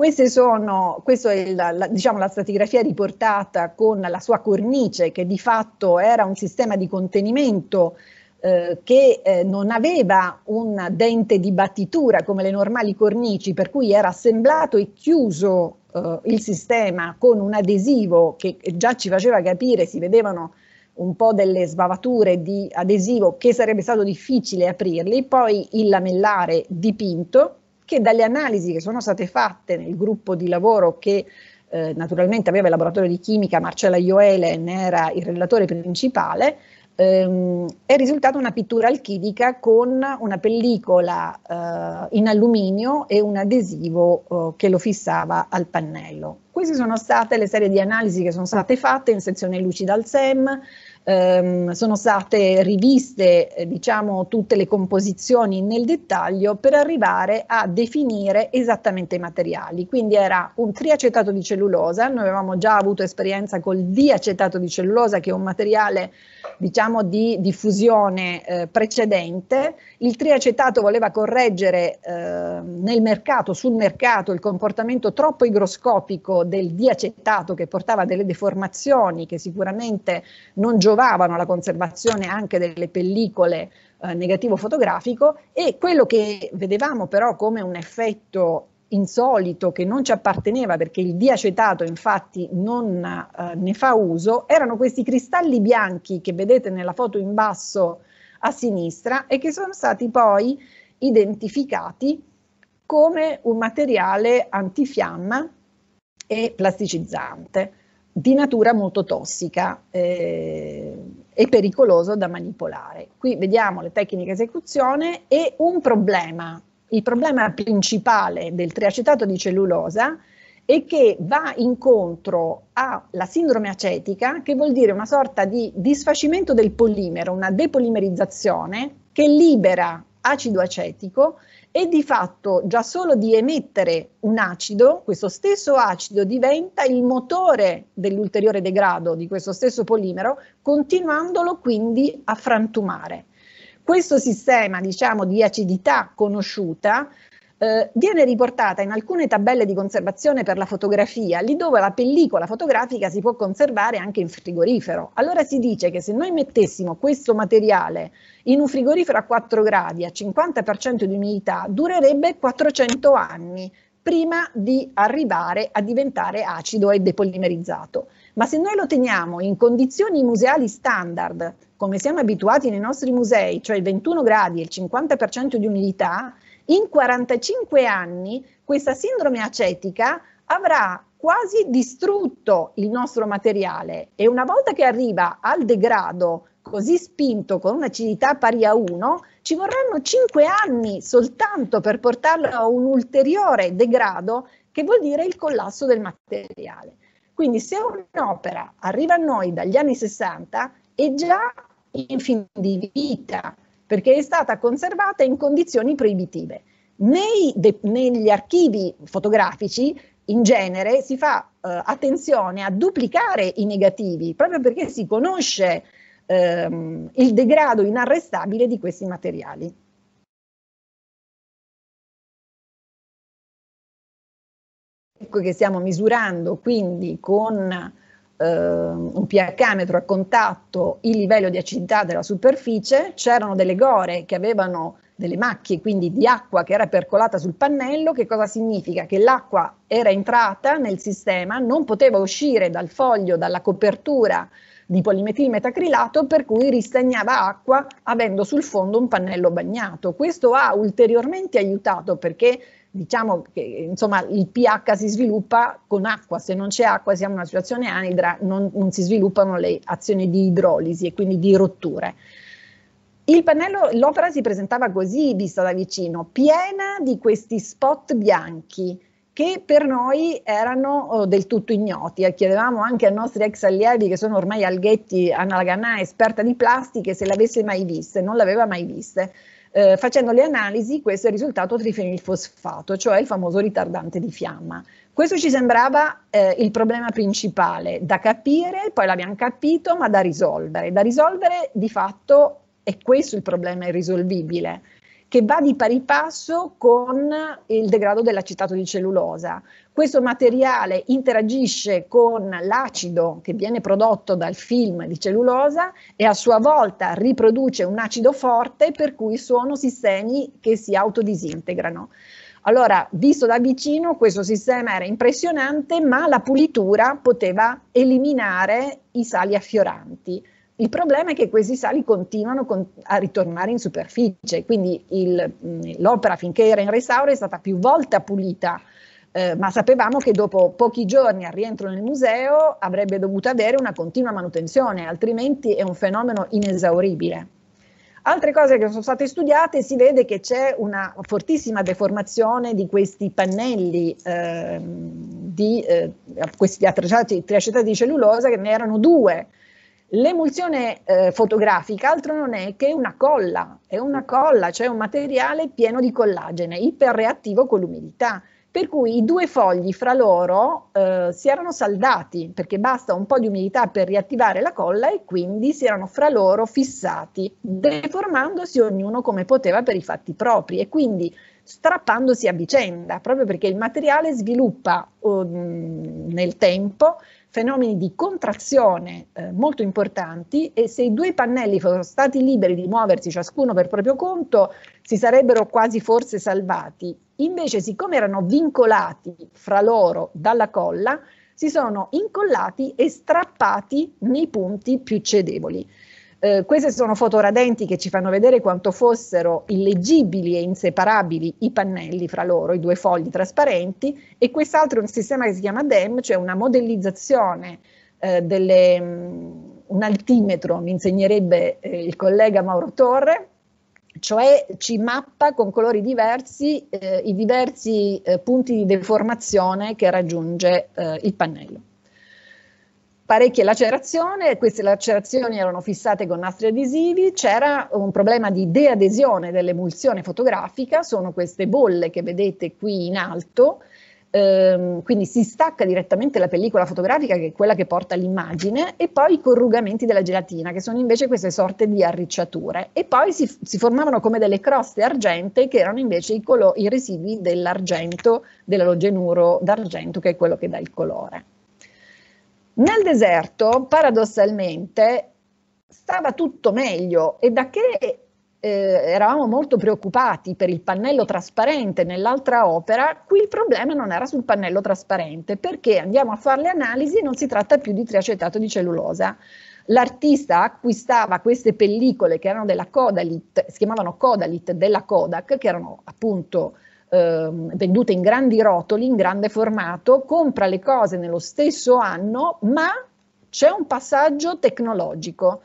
Questa è la stratigrafia riportata con la sua cornice, che di fatto era un sistema di contenimento che non aveva un dente di battitura come le normali cornici, per cui era assemblato e chiuso il sistema con un adesivo che già ci faceva capire, si vedevano un po' delle sbavature di adesivo che sarebbe stato difficile aprirli, poi il lamellare dipinto, che dalle analisi che sono state fatte nel gruppo di lavoro che naturalmente aveva il laboratorio di chimica, Marcella Ioele ne era il relatore principale, è risultata una pittura alchidica con una pellicola in alluminio e un adesivo che lo fissava al pannello. Queste sono state le serie di analisi che sono state fatte in sezione lucida al SEM. Sono state riviste tutte le composizioni nel dettaglio per arrivare a definire esattamente i materiali. Quindi era un triacetato di cellulosa, noi avevamo già avuto esperienza col diacetato di cellulosa, che è un materiale di diffusione precedente. Il triacetato voleva correggere sul mercato il comportamento troppo igroscopico del diacetato, che portava delle deformazioni che sicuramente non giovavano alla conservazione anche delle pellicole negativo fotografico, e quello che vedevamo però come un effetto insolito che non ci apparteneva, perché il diacetato infatti non ne fa uso, erano questi cristalli bianchi che vedete nella foto in basso a sinistra, e che sono stati poi identificati come un materiale antifiamma e plasticizzante, di natura molto tossica e pericoloso da manipolare. Qui vediamo le tecniche di esecuzione e un problema. Il problema principale del triacetato di cellulosa è che va incontro alla sindrome acetica, che vuol dire una sorta di disfacimento del polimero, una depolimerizzazione che libera acido acetico, e di fatto già solo di emettere un acido, questo stesso acido diventa il motore dell'ulteriore degrado di questo stesso polimero, continuandolo quindi a frantumare. Questo sistema, diciamo, di acidità conosciuta viene riportata in alcune tabelle di conservazione per la fotografia, lì dove la pellicola fotografica si può conservare anche in frigorifero. Allora si dice che se noi mettessimo questo materiale in un frigorifero a 4 gradi, a 50% di umidità, durerebbe 400 anni prima di arrivare a diventare acido e depolimerizzato. Ma se noi lo teniamo in condizioni museali standard, come siamo abituati nei nostri musei, cioè il 21 gradi e il 50% di umidità, in 45 anni questa sindrome acetica avrà quasi distrutto il nostro materiale, e una volta che arriva al degrado così spinto con un'acidità pari a 1, ci vorranno 5 anni soltanto per portarlo a un ulteriore degrado, che vuol dire il collasso del materiale. Quindi se un'opera arriva a noi dagli anni 60 è già in fin di vita, perché è stata conservata in condizioni proibitive. Negli archivi fotografici in genere si fa attenzione a duplicare i negativi, proprio perché si conosce il degrado inarrestabile di questi materiali. Ecco che stiamo misurando quindi con un pH-metro a contatto il livello di acidità della superficie. C'erano delle gore che avevano delle macchie, quindi di acqua che era percolata sul pannello. Che cosa significa? Che l'acqua era entrata nel sistema, non poteva uscire dal foglio, dalla copertura di polimetilmetacrilato, per cui ristagnava acqua avendo sul fondo un pannello bagnato. Questo ha ulteriormente aiutato, perché diciamo che insomma il pH si sviluppa con acqua, se non c'è acqua siamo in una situazione anidra, non si sviluppano le azioni di idrolisi e quindi di rotture. Il pannello, l'opera si presentava così vista da vicino, piena di questi spot bianchi che per noi erano del tutto ignoti. Chiedevamo anche ai nostri ex allievi, che sono ormai alghetti, Anna Laganà, esperta di plastiche, se l'avesse mai viste, non l'aveva mai viste. Facendo le analisi, questo è il risultato trifenilfosfato, cioè il famoso ritardante di fiamma. Questo ci sembrava il problema principale da capire, poi l'abbiamo capito, ma da risolvere. Da risolvere di fatto è questo il problema irrisolvibile, che va di pari passo con il degrado dell'acetato di cellulosa. Questo materiale interagisce con l'acido che viene prodotto dal film di cellulosa e a sua volta riproduce un acido forte, per cui sono sistemi che si autodisintegrano. Allora, visto da vicino, questo sistema era impressionante, ma la pulitura poteva eliminare i sali affioranti. Il problema è che questi sali continuano a ritornare in superficie, quindi l'opera finché era in restauro è stata più volte pulita, ma sapevamo che dopo pochi giorni al rientro nel museo avrebbe dovuto avere una continua manutenzione, altrimenti è un fenomeno inesauribile. Altre cose che sono state studiate: si vede che c'è una fortissima deformazione di questi pannelli, questi triacetati di cellulosa, che ne erano 2. L'emulsione fotografica altro non è che una colla, cioè un materiale pieno di collagene, iperreattivo con l'umidità, per cui i 2 fogli fra loro si erano saldati, perché basta un po' di umidità per riattivare la colla, e quindi si erano fra loro fissati, deformandosi ognuno come poteva per i fatti propri, e quindi strappandosi a vicenda, proprio perché il materiale sviluppa nel tempo fenomeni di contrazione molto importanti, e se i 2 pannelli fossero stati liberi di muoversi ciascuno per proprio conto si sarebbero quasi forse salvati. Invece, siccome erano vincolati fra loro dalla colla, si sono incollati e strappati nei punti più cedevoli. Queste sono foto radenti che ci fanno vedere quanto fossero illeggibili e inseparabili i pannelli fra loro, i 2 fogli trasparenti, e quest'altro è un sistema che si chiama DEM, cioè una modellizzazione un altimetro, mi insegnerebbe il collega Mauro Torre, cioè ci mappa con colori diversi i diversi punti di deformazione che raggiunge il pannello. parecchie lacerazioni, queste lacerazioni erano fissate con nastri adesivi, c'era un problema di deadesione dell'emulsione fotografica, sono queste bolle che vedete qui in alto, quindi si stacca direttamente la pellicola fotografica, che è quella che porta l'immagine, e poi i corrugamenti della gelatina, che sono invece queste sorte di arricciature, e poi si formavano come delle croste argentee, che erano invece i residui dell'argento, dell'alogenuro d'argento, che è quello che dà il colore. Nel deserto, paradossalmente, stava tutto meglio, e da che eravamo molto preoccupati per il pannello trasparente nell'altra opera, qui il problema non era sul pannello trasparente, perché andiamo a fare le analisi e non si tratta più di triacetato di cellulosa. L'artista acquistava queste pellicole che erano della Kodalit, si chiamavano Kodalit della Kodak, che erano appunto vendute in grandi rotoli, in grande formato, compra le cose nello stesso anno, ma c'è un passaggio tecnologico.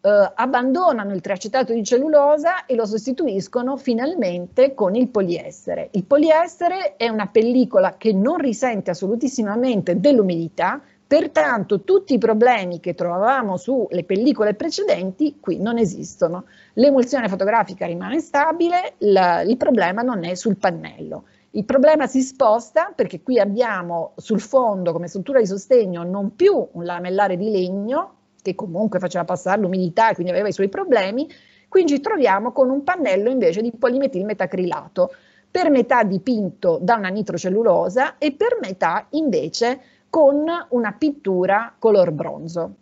Abbandonano il triacetato di cellulosa e lo sostituiscono finalmente con il poliestere. Il poliestere è una pellicola che non risente assolutissimamente dell'umidità, pertanto tutti i problemi che trovavamo sulle pellicole precedenti qui non esistono. L'emulsione fotografica rimane stabile, il problema non è sul pannello. Il problema si sposta perché qui abbiamo sul fondo come struttura di sostegno non più un lamellare di legno, che comunque faceva passare l'umidità e quindi aveva i suoi problemi, quindi ci troviamo con un pannello invece di polimetilmetacrilato, per metà dipinto da una nitrocellulosa e per metà invece con una pittura color bronzo.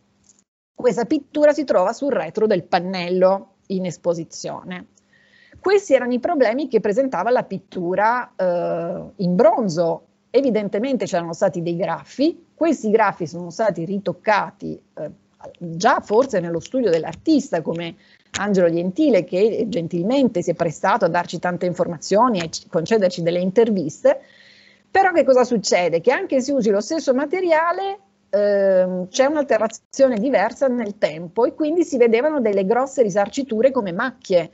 Questa pittura si trova sul retro del pannello in esposizione. Questi erano i problemi che presentava la pittura in bronzo. Evidentemente c'erano stati dei graffi, questi graffi sono stati ritoccati già forse nello studio dell'artista, come Angelo Gentile, che gentilmente si è prestato a darci tante informazioni e concederci delle interviste. Però che cosa succede? Che anche se usi lo stesso materiale c'è un'alterazione diversa nel tempo e quindi si vedevano delle grosse risarciture come macchie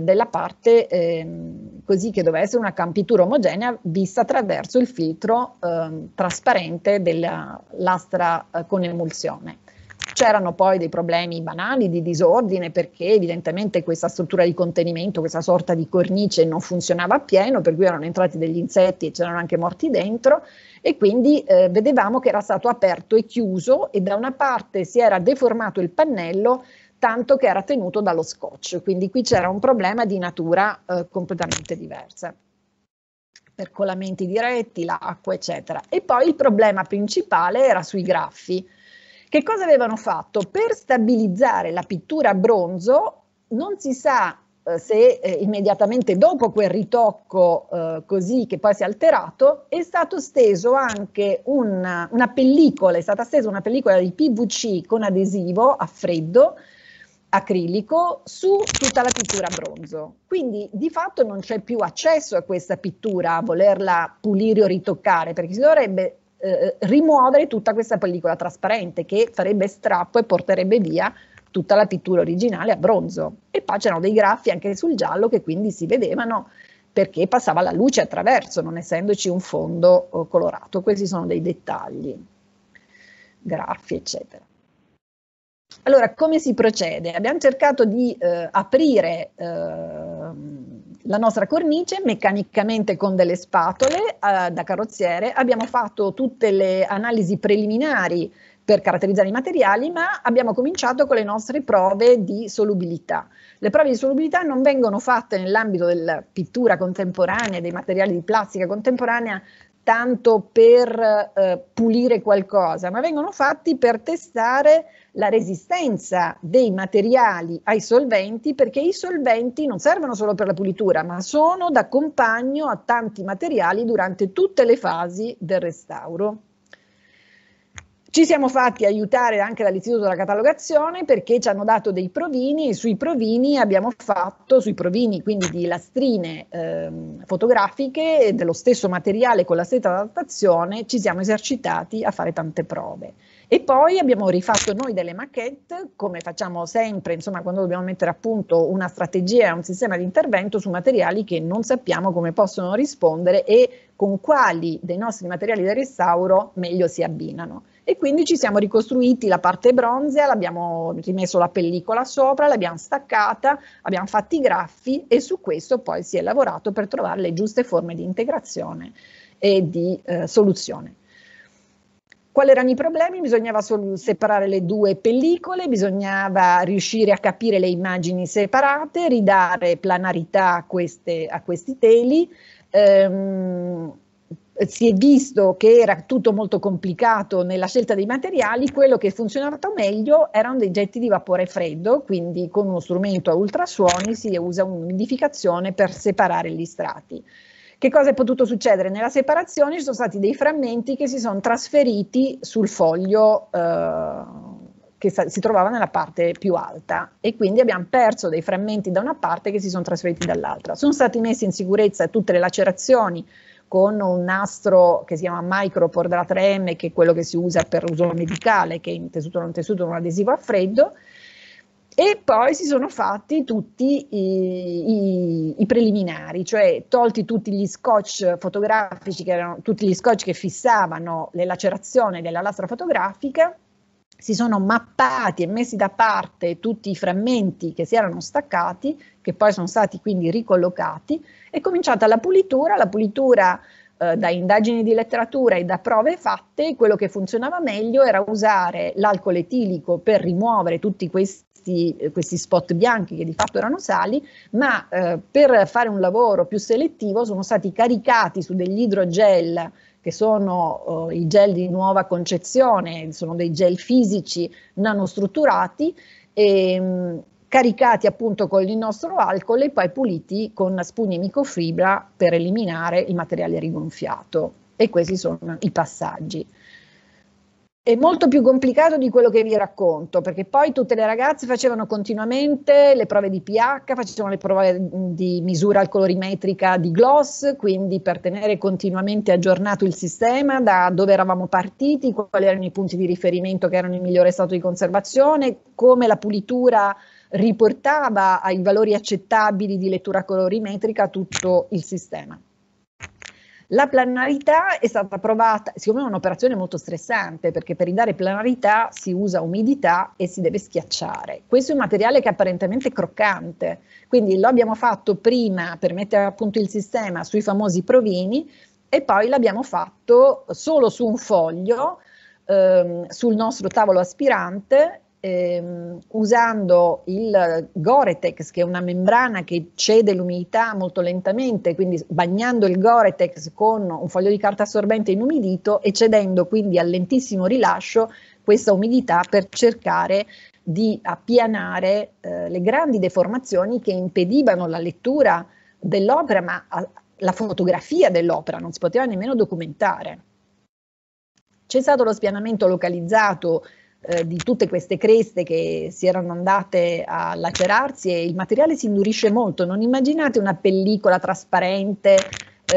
della parte, così che doveva essere una campitura omogenea vista attraverso il filtro trasparente della lastra con emulsione. C'erano poi dei problemi banali di disordine, perché evidentemente questa struttura di contenimento, questa sorta di cornice non funzionava appieno, per cui erano entrati degli insetti e c'erano anche morti dentro, e quindi vedevamo che era stato aperto e chiuso e da una parte si era deformato il pannello tanto che era tenuto dallo scotch, quindi qui c'era un problema di natura completamente diversa. Percolamenti diretti, l'acqua eccetera. E poi il problema principale era sui graffi. Che cosa avevano fatto? Per stabilizzare la pittura a bronzo, non si sa se immediatamente dopo quel ritocco così che poi si è alterato, è stato steso anche una pellicola, è stata stesa una pellicola di PVC con adesivo a freddo, acrilico, su tutta la pittura a bronzo. Quindi di fatto non c'è più accesso a questa pittura, a volerla pulire o ritoccare, perché si dovrebbe rimuovere tutta questa pellicola trasparente che farebbe strappo e porterebbe via tutta la pittura originale a bronzo. E poi c'erano dei graffi anche sul giallo che quindi si vedevano perché passava la luce attraverso, non essendoci un fondo colorato. Questi sono dei dettagli, graffi eccetera. Allora, come si procede? Abbiamo cercato di aprire la nostra cornice meccanicamente con delle spatole da carrozziere. Abbiamo fatto tutte le analisi preliminari per caratterizzare i materiali, ma abbiamo cominciato con le nostre prove di solubilità. Le prove di solubilità non vengono fatte nell'ambito della pittura contemporanea, dei materiali di plastica contemporanea, tanto per pulire qualcosa, ma vengono fatti per testare la resistenza dei materiali ai solventi, perché i solventi non servono solo per la pulitura, ma sono da compagno a tanti materiali durante tutte le fasi del restauro. Ci siamo fatti aiutare anche dall'Istituto della Catalogazione, perché ci hanno dato dei provini e sui provini abbiamo fatto, sui provini quindi di lastrine fotografiche dello stesso materiale con la stessa adattazione, ci siamo esercitati a fare tante prove. E poi abbiamo rifatto noi delle maquette, come facciamo sempre, insomma, quando dobbiamo mettere a punto una strategia, un sistema di intervento su materiali che non sappiamo come possono rispondere e con quali dei nostri materiali da restauro meglio si abbinano. E quindi ci siamo ricostruiti la parte bronzea, l'abbiamo rimesso la pellicola sopra, l'abbiamo staccata, abbiamo fatto i graffi e su questo poi si è lavorato per trovare le giuste forme di integrazione e di soluzione. Quali erano i problemi? Bisognava separare le due pellicole, bisognava riuscire a capire le immagini separate, ridare planarità a questi teli. Si è visto che era tutto molto complicato nella scelta dei materiali, quello che funzionava meglio erano dei getti di vapore freddo, quindi con uno strumento a ultrasuoni si usa un'umidificazione per separare gli strati. Che cosa è potuto succedere? Nella separazione ci sono stati dei frammenti che si sono trasferiti sul foglio che si trovava nella parte più alta e quindi abbiamo perso dei frammenti da una parte che si sono trasferiti dall'altra. Sono stati messi in sicurezza tutte le lacerazioni con un nastro che si chiama micropor della 3M, che è quello che si usa per uso medicale, che è in tessuto o non tessuto un adesivo a freddo. E poi si sono fatti tutti i preliminari, cioè tolti tutti gli scotch fotografici, che erano tutti gli scotch che fissavano le lacerazioni della lastra fotografica, si sono mappati e messi da parte tutti i frammenti che si erano staccati, che poi sono stati quindi ricollocati, è cominciata la pulitura da indagini di letteratura e da prove fatte. Quello che funzionava meglio era usare l'alcol etilico per rimuovere tutti questi spot bianchi che di fatto erano sali, ma per fare un lavoro più selettivo sono stati caricati su degli idrogel che sono i gel di nuova concezione, sono dei gel fisici nanostrutturati, caricati appunto con il nostro alcol e poi puliti con spugne microfibra per eliminare il materiale rigonfiato. E questi sono i passaggi. È molto più complicato di quello che vi racconto, perché poi tutte le ragazze facevano continuamente le prove di pH, facevano le prove di misura alcolorimetrica di gloss, quindi per tenere continuamente aggiornato il sistema, da dove eravamo partiti, quali erano i punti di riferimento che erano in migliore stato di conservazione, come la pulitura riportava ai valori accettabili di lettura colorimetrica tutto il sistema. La planarità è stata provata, siccome è un'operazione molto stressante, perché per ridare planarità si usa umidità e si deve schiacciare. Questo è un materiale che è apparentemente croccante, quindi lo abbiamo fatto prima per mettere a punto il sistema sui famosi provini e poi l'abbiamo fatto solo su un foglio, sul nostro tavolo aspirante, usando il Goretex, che è una membrana che cede l'umidità molto lentamente, quindi bagnando il Goretex con un foglio di carta assorbente inumidito e cedendo quindi al lentissimo rilascio questa umidità per cercare di appianare le grandi deformazioni che impedivano la lettura dell'opera, ma la fotografia dell'opera non si poteva nemmeno documentare. C'è stato lo spianamento localizzato di tutte queste creste che si erano andate a lacerarsi e il materiale si indurisce molto. Non immaginate una pellicola trasparente,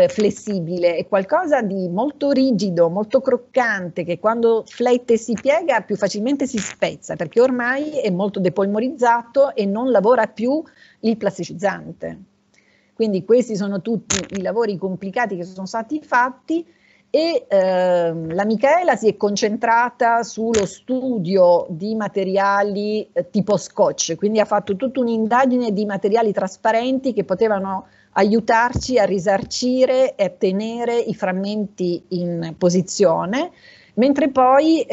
flessibile, è qualcosa di molto rigido, molto croccante, che quando flette e si piega più facilmente si spezza, perché ormai è molto depolimerizzato e non lavora più il plasticizzante. Quindi questi sono tutti i lavori complicati che sono stati fatti. E la Michela si è concentrata sullo studio di materiali tipo scotch, quindi ha fatto tutta un'indagine di materiali trasparenti che potevano aiutarci a risarcire e a tenere i frammenti in posizione, mentre poi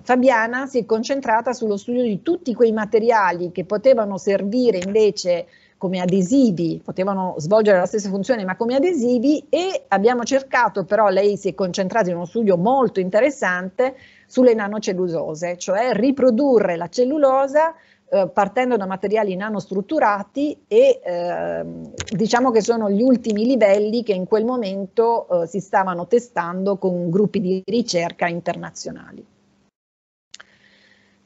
Fabiana si è concentrata sullo studio di tutti quei materiali che potevano servire invece come adesivi, potevano svolgere la stessa funzione ma come adesivi, e abbiamo cercato, però lei si è concentrata in uno studio molto interessante sulle nanocellulose, cioè riprodurre la cellulosa partendo da materiali nanostrutturati e diciamo che sono gli ultimi livelli che in quel momento si stavano testando con gruppi di ricerca internazionali.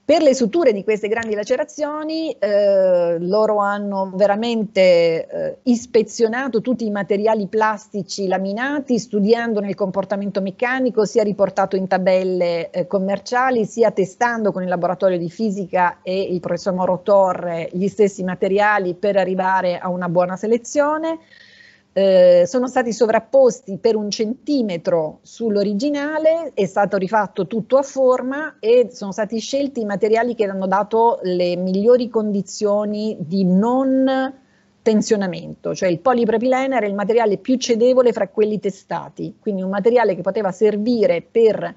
Per le suture di queste grandi lacerazioni loro hanno veramente ispezionato tutti i materiali plastici laminati, studiandone il comportamento meccanico, sia riportato in tabelle commerciali, sia testando con il laboratorio di fisica e il professor Mauro Torre gli stessi materiali per arrivare a una buona selezione. Sono stati sovrapposti per 1 centimetro sull'originale, è stato rifatto tutto a forma e sono stati scelti i materiali che hanno dato le migliori condizioni di non tensionamento, cioè il polipropilene era il materiale più cedevole fra quelli testati, quindi un materiale che poteva servire per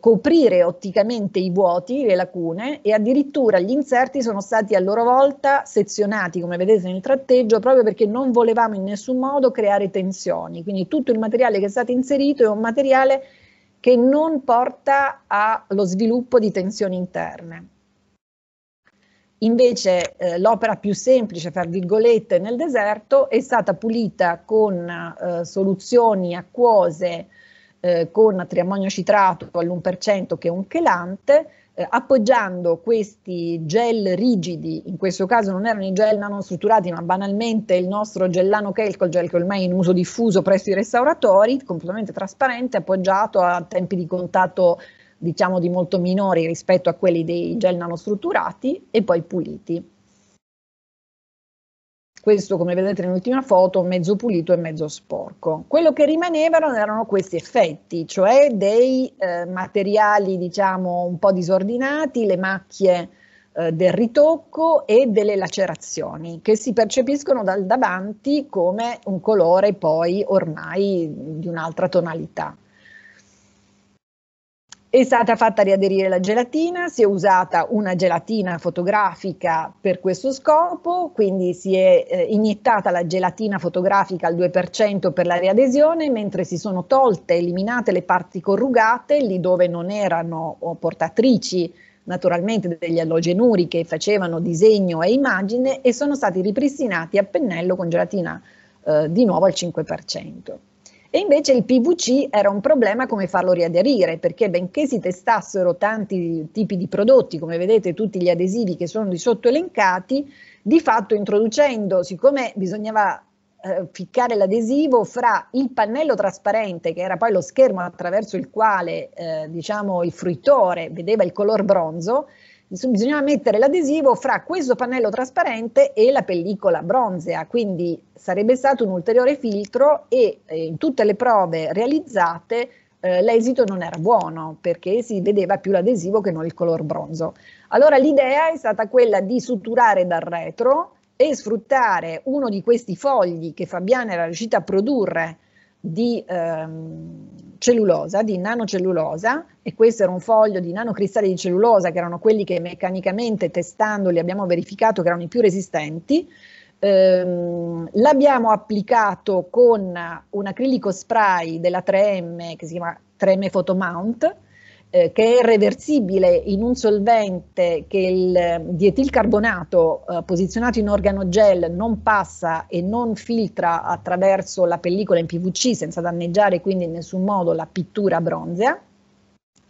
coprire otticamente i vuoti, le lacune, e addirittura gli inserti sono stati a loro volta sezionati, come vedete nel tratteggio, proprio perché non volevamo in nessun modo creare tensioni, quindi tutto il materiale che è stato inserito è un materiale che non porta allo sviluppo di tensioni interne. Invece l'opera più semplice, fra virgolette, Nel deserto è stata pulita con soluzioni acquose con triammonio citrato all'1% che è un chelante, appoggiando questi gel rigidi, in questo caso non erano i gel nanostrutturati ma banalmente il nostro gellano chelco, il gel che ormai è in uso diffuso presso i restauratori, completamente trasparente, appoggiato a tempi di contatto diciamo di molto minori rispetto a quelli dei gel nanostrutturati e poi puliti. Questo, come vedete nell'ultima foto, mezzo pulito e mezzo sporco. Quello che rimanevano erano questi effetti, cioè dei materiali diciamo un po' disordinati, le macchie del ritocco e delle lacerazioni che si percepiscono dal davanti come un colore poi ormai di un'altra tonalità. È stata fatta riaderire la gelatina, si è usata una gelatina fotografica per questo scopo, quindi si è iniettata la gelatina fotografica al 2% per la riadesione, mentre si sono tolte, eliminate le parti corrugate, lì dove non erano portatrici naturalmente degli allogenuri che facevano disegno e immagine, e sono stati ripristinati a pennello con gelatina di nuovo al 5%. E invece il PVC era un problema come farlo riaderire, perché benché si testassero tanti tipi di prodotti, come vedete tutti gli adesivi che sono di sotto elencati, di fatto introducendo, siccome bisognava ficcare l'adesivo fra il pannello trasparente, che era poi lo schermo attraverso il quale diciamo il fruitore vedeva il color bronzo, bisognava mettere l'adesivo fra questo pannello trasparente e la pellicola bronzea, quindi sarebbe stato un ulteriore filtro e in tutte le prove realizzate l'esito non era buono perché si vedeva più l'adesivo che non il color bronzo. Allora l'idea è stata quella di suturare dal retro e sfruttare uno di questi fogli che Fabiana era riuscita a produrre di cellulosa, di nanocellulosa, e questo era un foglio di nanocristalli di cellulosa che erano quelli che meccanicamente testandoli abbiamo verificato che erano i più resistenti. L'abbiamo applicato con un acrilico spray della 3M che si chiama 3M Photomount, che è reversibile in un solvente che il dietilcarbonato posizionato in organo gel non passa e non filtra attraverso la pellicola in PVC senza danneggiare quindi in nessun modo la pittura bronzea,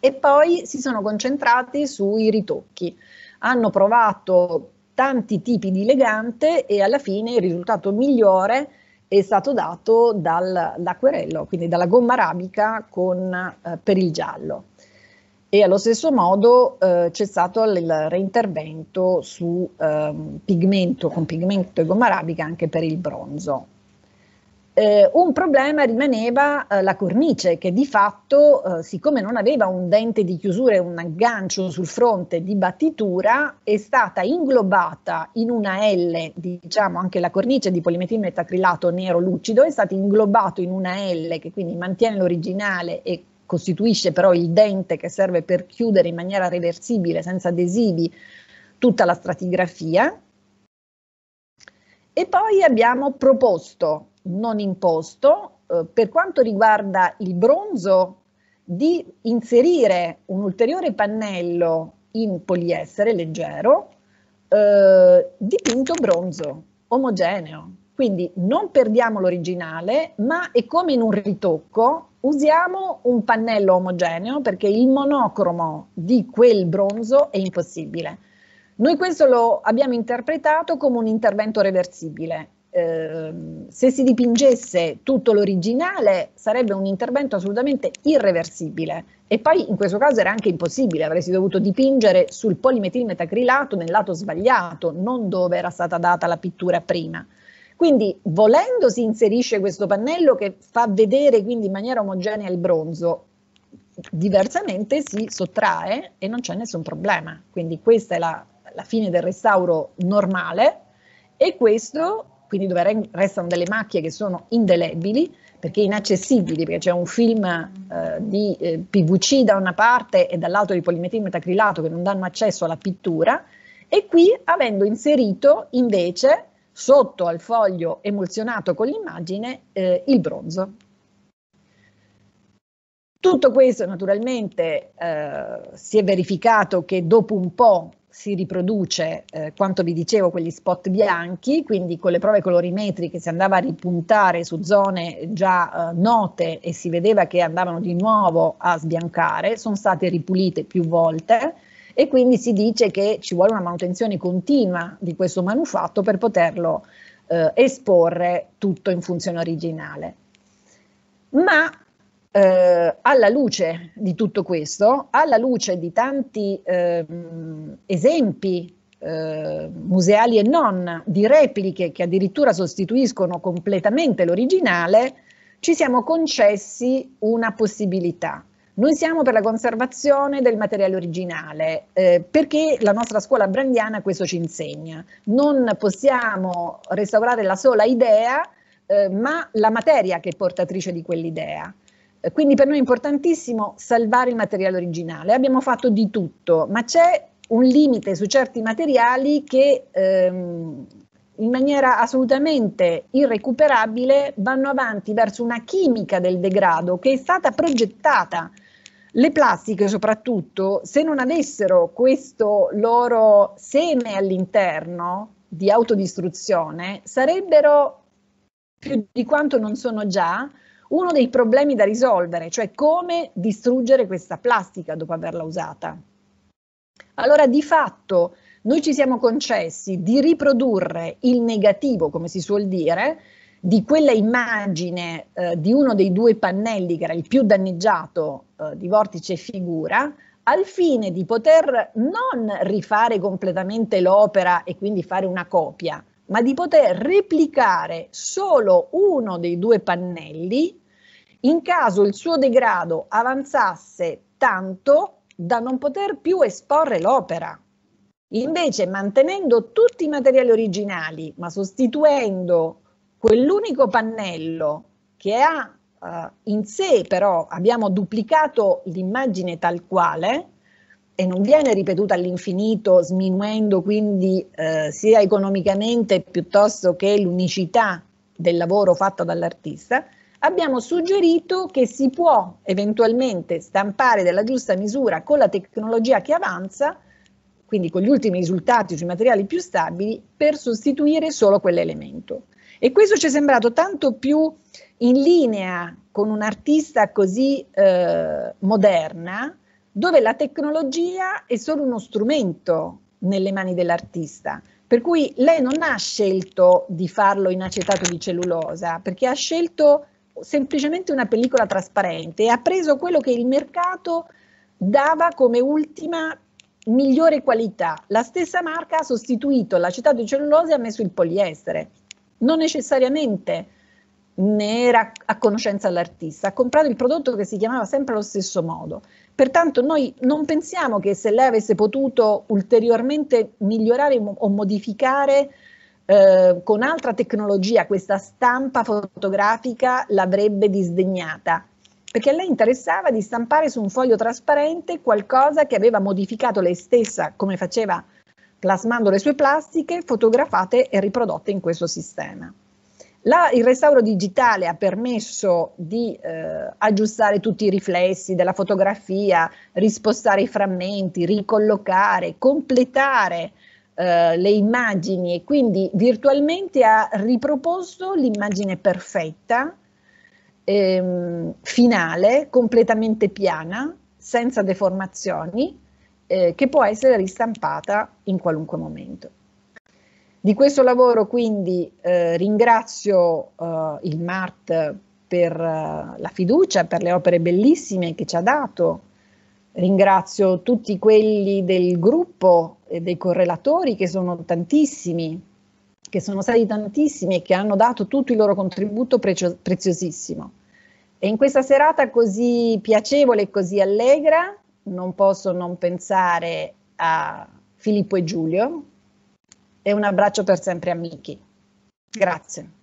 e poi si sono concentrati sui ritocchi. Hanno provato tanti tipi di legante e alla fine il risultato migliore è stato dato dall'acquerello, quindi dalla gomma arabica per il giallo. E allo stesso modo c'è stato il reintervento su pigmento, con pigmento e gomma arabica anche per il bronzo. Un problema rimaneva la cornice, che di fatto, siccome non aveva un dente di chiusura e un aggancio sul fronte di battitura, è stata inglobata in una L, diciamo anche la cornice di polimetilmetacrilato nero lucido, è stata inglobata in una L che quindi mantiene l'originale e costituisce però il dente che serve per chiudere in maniera reversibile, senza adesivi, tutta la stratigrafia. E poi abbiamo proposto, non imposto, per quanto riguarda il bronzo, di inserire un ulteriore pannello in poliestere leggero, dipinto bronzo, omogeneo. Quindi non perdiamo l'originale, ma è come in un ritocco, usiamo un pannello omogeneo perché il monocromo di quel bronzo è impossibile. Noi questo lo abbiamo interpretato come un intervento reversibile. Se si dipingesse tutto l'originale sarebbe un intervento assolutamente irreversibile e poi in questo caso era anche impossibile, avresti dovuto dipingere sul polimetilmetacrilato nel lato sbagliato, non dove era stata data la pittura prima. Quindi volendo si inserisce questo pannello che fa vedere quindi in maniera omogenea il bronzo, diversamente si sottrae e non c'è nessun problema, quindi questa è la fine del restauro normale e questo quindi dove restano delle macchie che sono indelebili, perché inaccessibili, perché c'è un film di PVC da una parte e dall'altro di polimetilmetacrilato che non danno accesso alla pittura, e qui avendo inserito invece sotto al foglio emulsionato con l'immagine il bronzo. Tutto questo naturalmente si è verificato che dopo un po' si riproduce quanto vi dicevo quegli spot bianchi, quindi con le prove colorimetriche si andava a ripuntare su zone già note e si vedeva che andavano di nuovo a sbiancare, sono state ripulite più volte e quindi si dice che ci vuole una manutenzione continua di questo manufatto per poterlo esporre tutto in funzione originale. Ma alla luce di tutto questo, alla luce di tanti esempi museali e non, di repliche che addirittura sostituiscono completamente l'originale, ci siamo concessi una possibilità. Noi siamo per la conservazione del materiale originale, perché la nostra scuola brandiana questo ci insegna. Non possiamo restaurare la sola idea, ma la materia che è portatrice di quell'idea. Quindi per noi è importantissimo salvare il materiale originale, abbiamo fatto di tutto, ma c'è un limite su certi materiali che in maniera assolutamente irrecuperabile vanno avanti verso una chimica del degrado che è stata progettata. Le plastiche soprattutto, se non avessero questo loro seme all'interno di autodistruzione, sarebbero, più di quanto non sono già, uno dei problemi da risolvere, cioè come distruggere questa plastica dopo averla usata. Allora di fatto noi ci siamo concessi di riprodurre il negativo, come si suol dire, di quella immagine di uno dei due pannelli che era il più danneggiato di Vortice figura, al fine di poter non rifare completamente l'opera e quindi fare una copia, ma di poter replicare solo uno dei due pannelli in caso il suo degrado avanzasse tanto da non poter più esporre l'opera. Invece mantenendo tutti i materiali originali, ma sostituendo quell'unico pannello che ha in sé però abbiamo duplicato l'immagine tal quale, e non viene ripetuta all'infinito, sminuendo quindi sia economicamente piuttosto che l'unicità del lavoro fatto dall'artista, abbiamo suggerito che si può eventualmente stampare della giusta misura con la tecnologia che avanza, quindi con gli ultimi risultati sui materiali più stabili, per sostituire solo quell'elemento. E questo ci è sembrato tanto più in linea con un'artista così moderna, dove la tecnologia è solo uno strumento nelle mani dell'artista, per cui lei non ha scelto di farlo in acetato di cellulosa, perché ha scelto semplicemente una pellicola trasparente e ha preso quello che il mercato dava come ultima migliore qualità. La stessa marca ha sostituito l'acetato di cellulosa e ha messo il poliestere. Non necessariamente ne era a conoscenza l'artista, ha comprato il prodotto che si chiamava sempre allo stesso modo. Pertanto noi non pensiamo che se lei avesse potuto ulteriormente migliorare o modificare con altra tecnologia questa stampa fotografica l'avrebbe disdegnata, perché a lei interessava di stampare su un foglio trasparente qualcosa che aveva modificato lei stessa, come faceva plasmando le sue plastiche, fotografate e riprodotte in questo sistema. Il restauro digitale ha permesso di aggiustare tutti i riflessi della fotografia, rispostare i frammenti, ricollocare, completare le immagini e quindi virtualmente ha riproposto l'immagine perfetta finale, completamente piana, senza deformazioni, che può essere ristampata in qualunque momento. Di questo lavoro quindi ringrazio il MART per la fiducia, per le opere bellissime che ci ha dato, ringrazio tutti quelli del gruppo e dei correlatori che sono tantissimi, che sono stati tantissimi e che hanno dato tutto il loro contributo preziosissimo. E in questa serata così piacevole e così allegra non posso non pensare a Filippo e Giulio, e un abbraccio per sempre amici. Grazie.